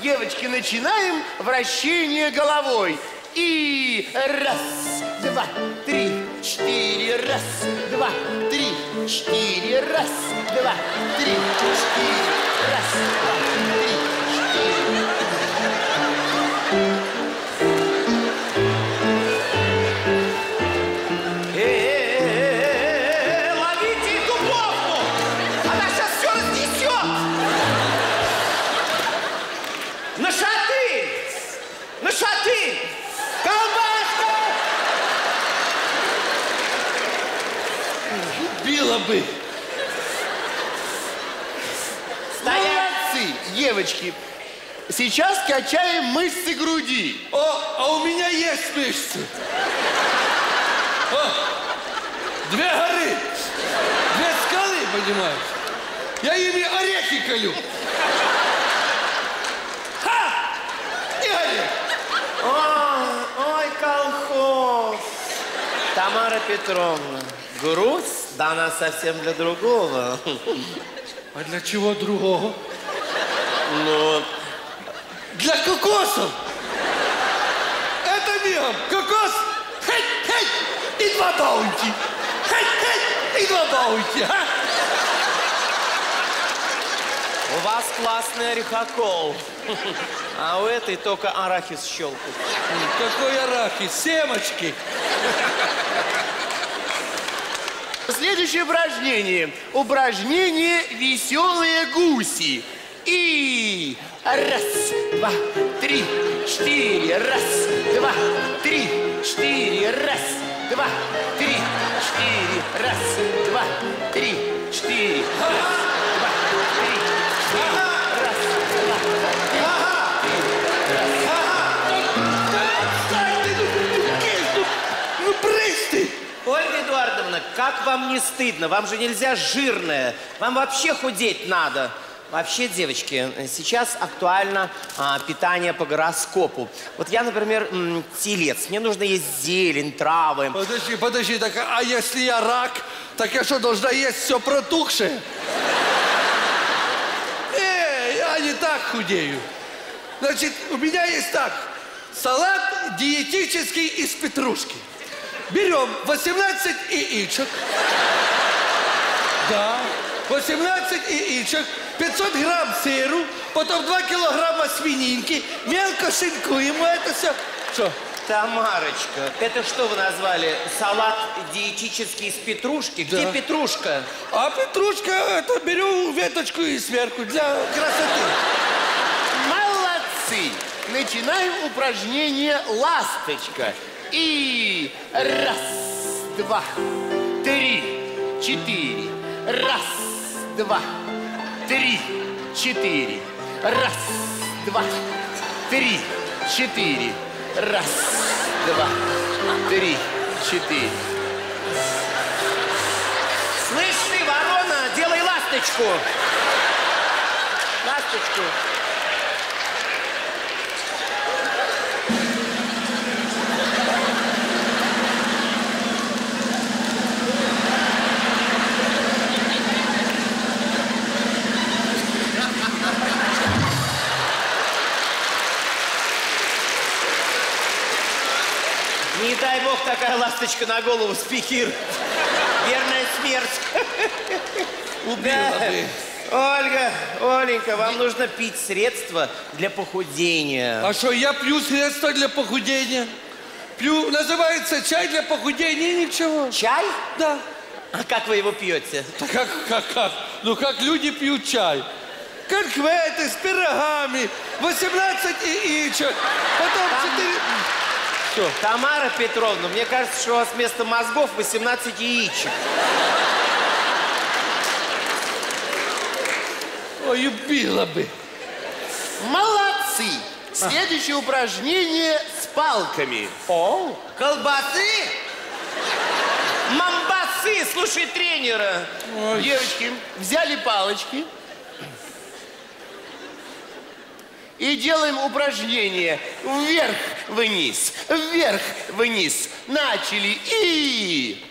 Девочки, начинаем вращение головой. И раз, два, три, четыре. Раз, два, три, четыре. Раз, два, три, четыре. Раз, два, три, четыре. Бы. Молодцы, девочки. Сейчас качаем мышцы груди. О, а у меня есть мышцы. О, две горы, две скалы, понимаешь? Я ими орехи колю. Ха! И орех. Ой, ой, колхоз. Тамара Петровна. Грусть дана совсем для другого. А для чего другого? Ну, для кокосов. Это мигом. Кокос. Хей, хей, и два баунти. Хей, хей, и два баунти. А? У вас классный орехокол. А у этой только арахис щелкает. Какой арахис? Семочки. Следующее упражнение. Упражнение «Веселые гуси». И... Раз, два, три, четыре. Раз, два, три, четыре. Раз, два, три, четыре. Раз, два, три, четыре. Раз, два, три, четыре. Раз, два, три, четыре. Раз, два, три, четыре. Ольга Эдуардовна, как вам не стыдно? Вам же нельзя жирное. Вам вообще худеть надо. Вообще, девочки, сейчас актуально а, питание по гороскопу. Вот я, например, телец. Мне нужно есть зелень, травы. Подожди, подожди. Так, а если я рак, так я что, должна есть все протухшее? Э, я не так худею. Значит, у меня есть так. Салат диетический из петрушки. Берем восемнадцать яичек. Да. восемнадцать яичек, пятьсот грамм сыру, потом два килограмма свининки. Мелко шинкуем мы это все. Что? Тамарочка, это что вы назвали? Салат диетический из петрушки? Да. Где петрушка? А петрушка, это берем веточку и сверху для красоты. Молодцы! Начинаем упражнение «Ласточка». И раз, два, три, четыре. Раз, два, три, четыре. Раз, два, три, четыре. Раз, два, три, четыре. Слышь ты, ворона, делай ласточку. Ласточку. Не дай бог, такая ласточка на голову спикирует. Верная смерть. Убила бы. Ольга, Оленька, вам нужно пить средства для похудения. А что, я пью средства для похудения? Пью, называется чай для похудения, ничего. Чай? Да. А как вы его пьете? Как, как, как? Ну, как люди пьют чай. Конфеты с пирогами, восемнадцать яичек, потом четыре... Что? Тамара Петровна, мне кажется, что у вас вместо мозгов восемнадцать яичек. Ой, убила бы. Молодцы! Следующее упражнение с палками. О! Колбасы? Мамбасы! Слушай тренера. Ой. Девочки, взяли палочки. И делаем упражнение вверх-вниз, вверх-вниз. Начали и...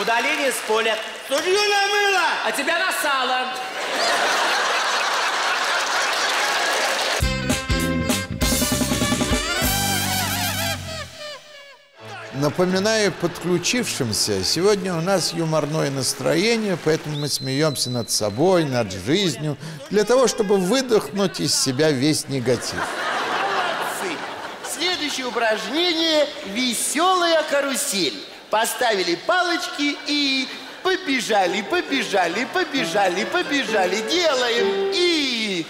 Удаление с поля. Судью намыло! А тебя насало. Напоминаю подключившимся, сегодня у нас юморное настроение, поэтому мы смеемся над собой, над жизнью, для того, чтобы выдохнуть из себя весь негатив. Молодцы! Следующее упражнение – веселая карусель. Поставили палочки и побежали, побежали, побежали, побежали. Делаем и...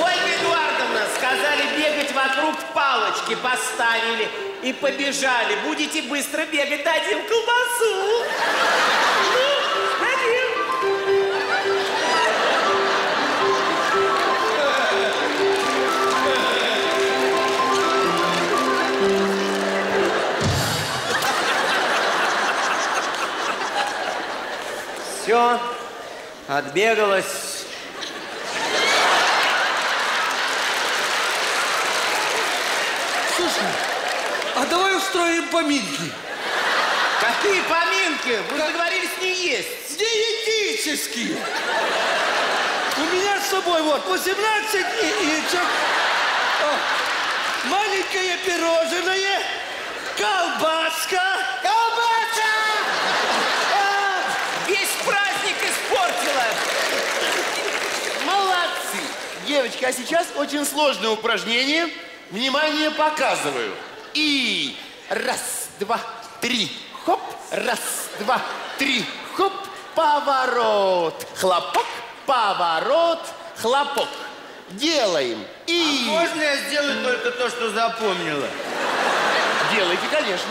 Ольга Эдуардовна, сказали бегать вокруг палочки, поставили и побежали. Будете быстро бегать, дадим колбасу. Все, отбегалась. Слушай, а давай устроим поминки. Какие поминки? Вы как... договорились не есть. Диетические. У меня с собой вот восемнадцать яичек, маленькое пирожное, колбаска. Молодцы! Девочки, а сейчас очень сложное упражнение. Внимание, показываю. И раз, два, три, хоп. Раз, два, три, хоп. Поворот, хлопок, поворот, хлопок. Делаем. И... А можно я сделаю только то, что запомнила? Делайте, конечно.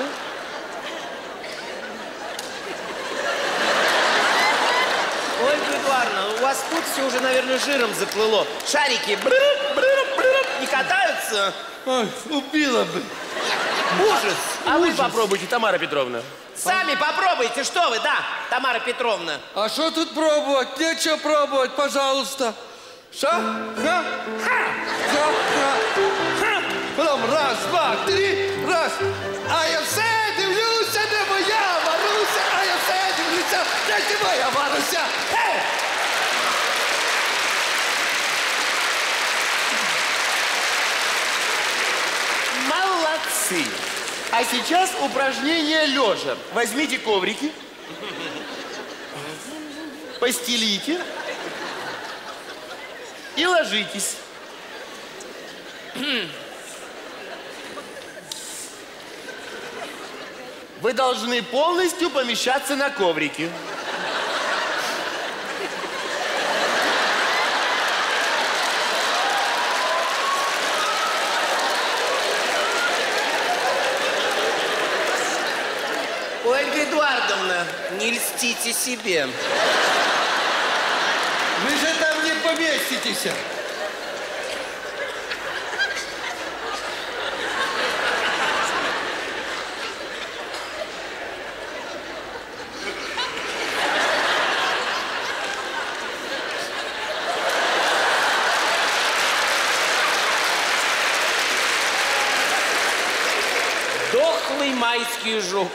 Ольга Эдуардовна, у вас тут все уже, наверное, жиром заплыло. Шарики бррр, бррр, бррр, не катаются. Ой, убила бы. Ужас. А ужас. Вы попробуйте, Тамара Петровна. Сами попробуйте, что вы, да, Тамара Петровна. А что тут пробовать? Нечего пробовать, пожалуйста. Ша, ха, ха, ша, ха, ха. Потом раз, два, три, раз. А я все дивлюсь, небо я воруся, а я все дивлюсь, для тебя я воруся. Эй! Молодцы! А сейчас упражнение лежа. Возьмите коврики, постелите и ложитесь. Вы должны полностью помещаться на коврике. Ольга Эдуардовна, не льстите себе. Вы же там не поместитесь. Майский жук.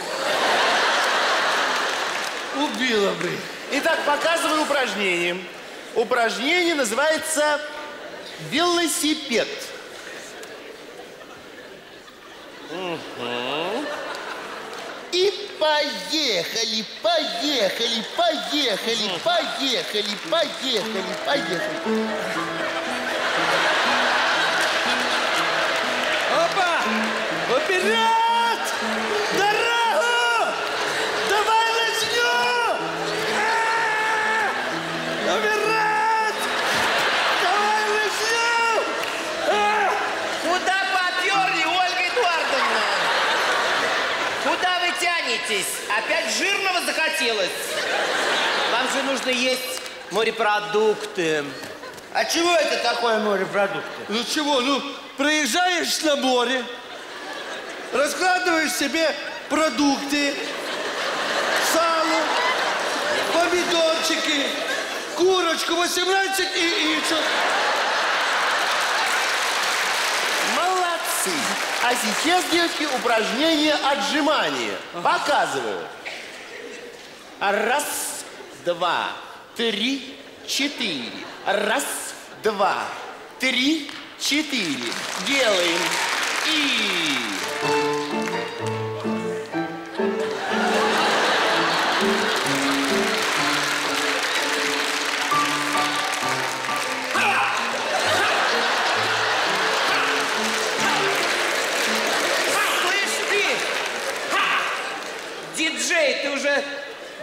Убила бы. Итак, показываю упражнение. Упражнение называется велосипед. Угу. И поехали, поехали, поехали, поехали, поехали, поехали. Опа! Вперед! Дорогу! Давай начнем! А-а-а! Вперед! Давай начнем! А-а-а! Куда поперли, Ольга Эдуардовна? Куда вы тянетесь? Опять жирного захотелось? Вам же нужно есть морепродукты. А чего это такое морепродукты? Ну чего, ну проезжаешь на море, раскладываешь себе продукты, сало, помидорчики, курочку восемнадцать и яичек. Молодцы! А сейчас, девочки, упражнение отжимания. Ага. Показываю. Раз, два, три, четыре. Раз, два, три, четыре. Делаем. И...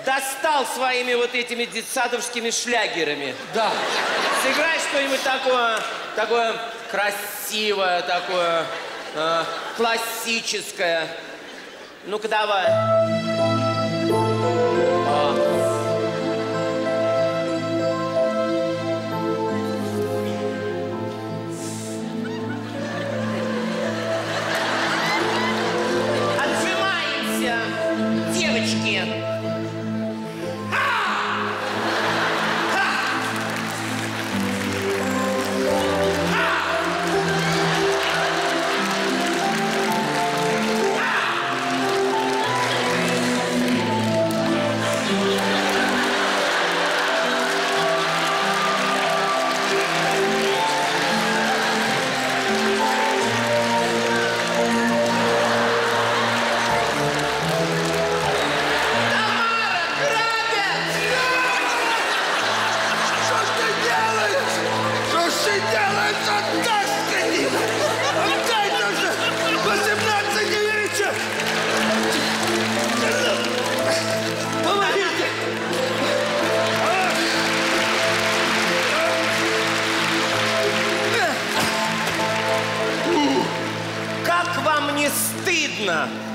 достал своими вот этими детсадовскими шлягерами. Да. Сыграй что-нибудь такое, такое красивое, такое э, классическое. Ну-ка, давай. А. Отжимаемся, девочки.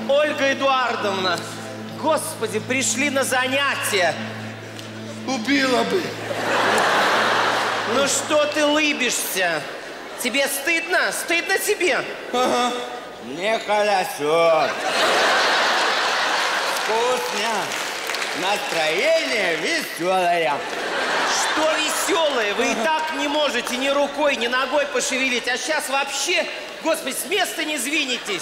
Ольга Эдуардовна, господи, пришли на занятия. Убила бы. Ну что ты лыбишься? Тебе стыдно? Стыдно тебе? Ага. Не колесо. Вкусно. Настроение веселое. Что веселое? Вы и так не можете ни рукой, ни ногой пошевелить, а сейчас вообще... Господи, с места не извинитесь.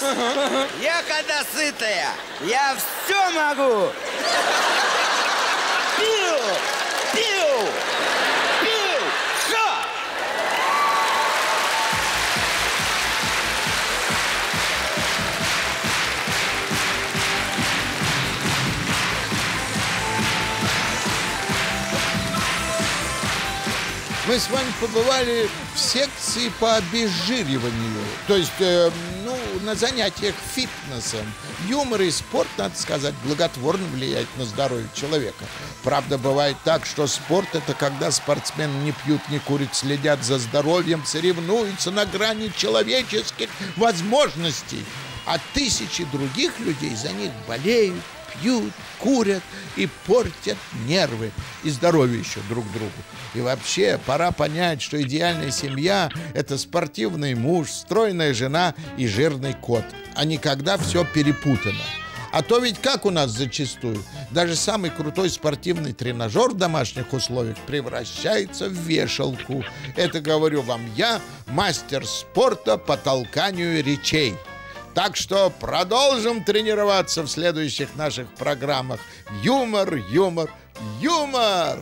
Я когда сытая, я все могу. Пил, пил, пил, все. Мы с вами побывали в секции по обезжириванию. То есть, э, ну, на занятиях фитнесом. Юмор и спорт, надо сказать, благотворно влияет на здоровье человека. Правда, бывает так, что спорт – это когда спортсмены не пьют, не курят, следят за здоровьем, соревнуются на грани человеческих возможностей. А тысячи других людей за них болеют, пьют, курят и портят нервы и здоровье еще друг другу. И вообще пора понять, что идеальная семья – это спортивный муж, стройная жена и жирный кот. А никогда все перепутано. А то ведь как у нас зачастую? Даже самый крутой спортивный тренажер в домашних условиях превращается в вешалку. Это говорю вам я, мастер спорта по толканию речей. Так что продолжим тренироваться в следующих наших программах. Юмор, юмор, юмор!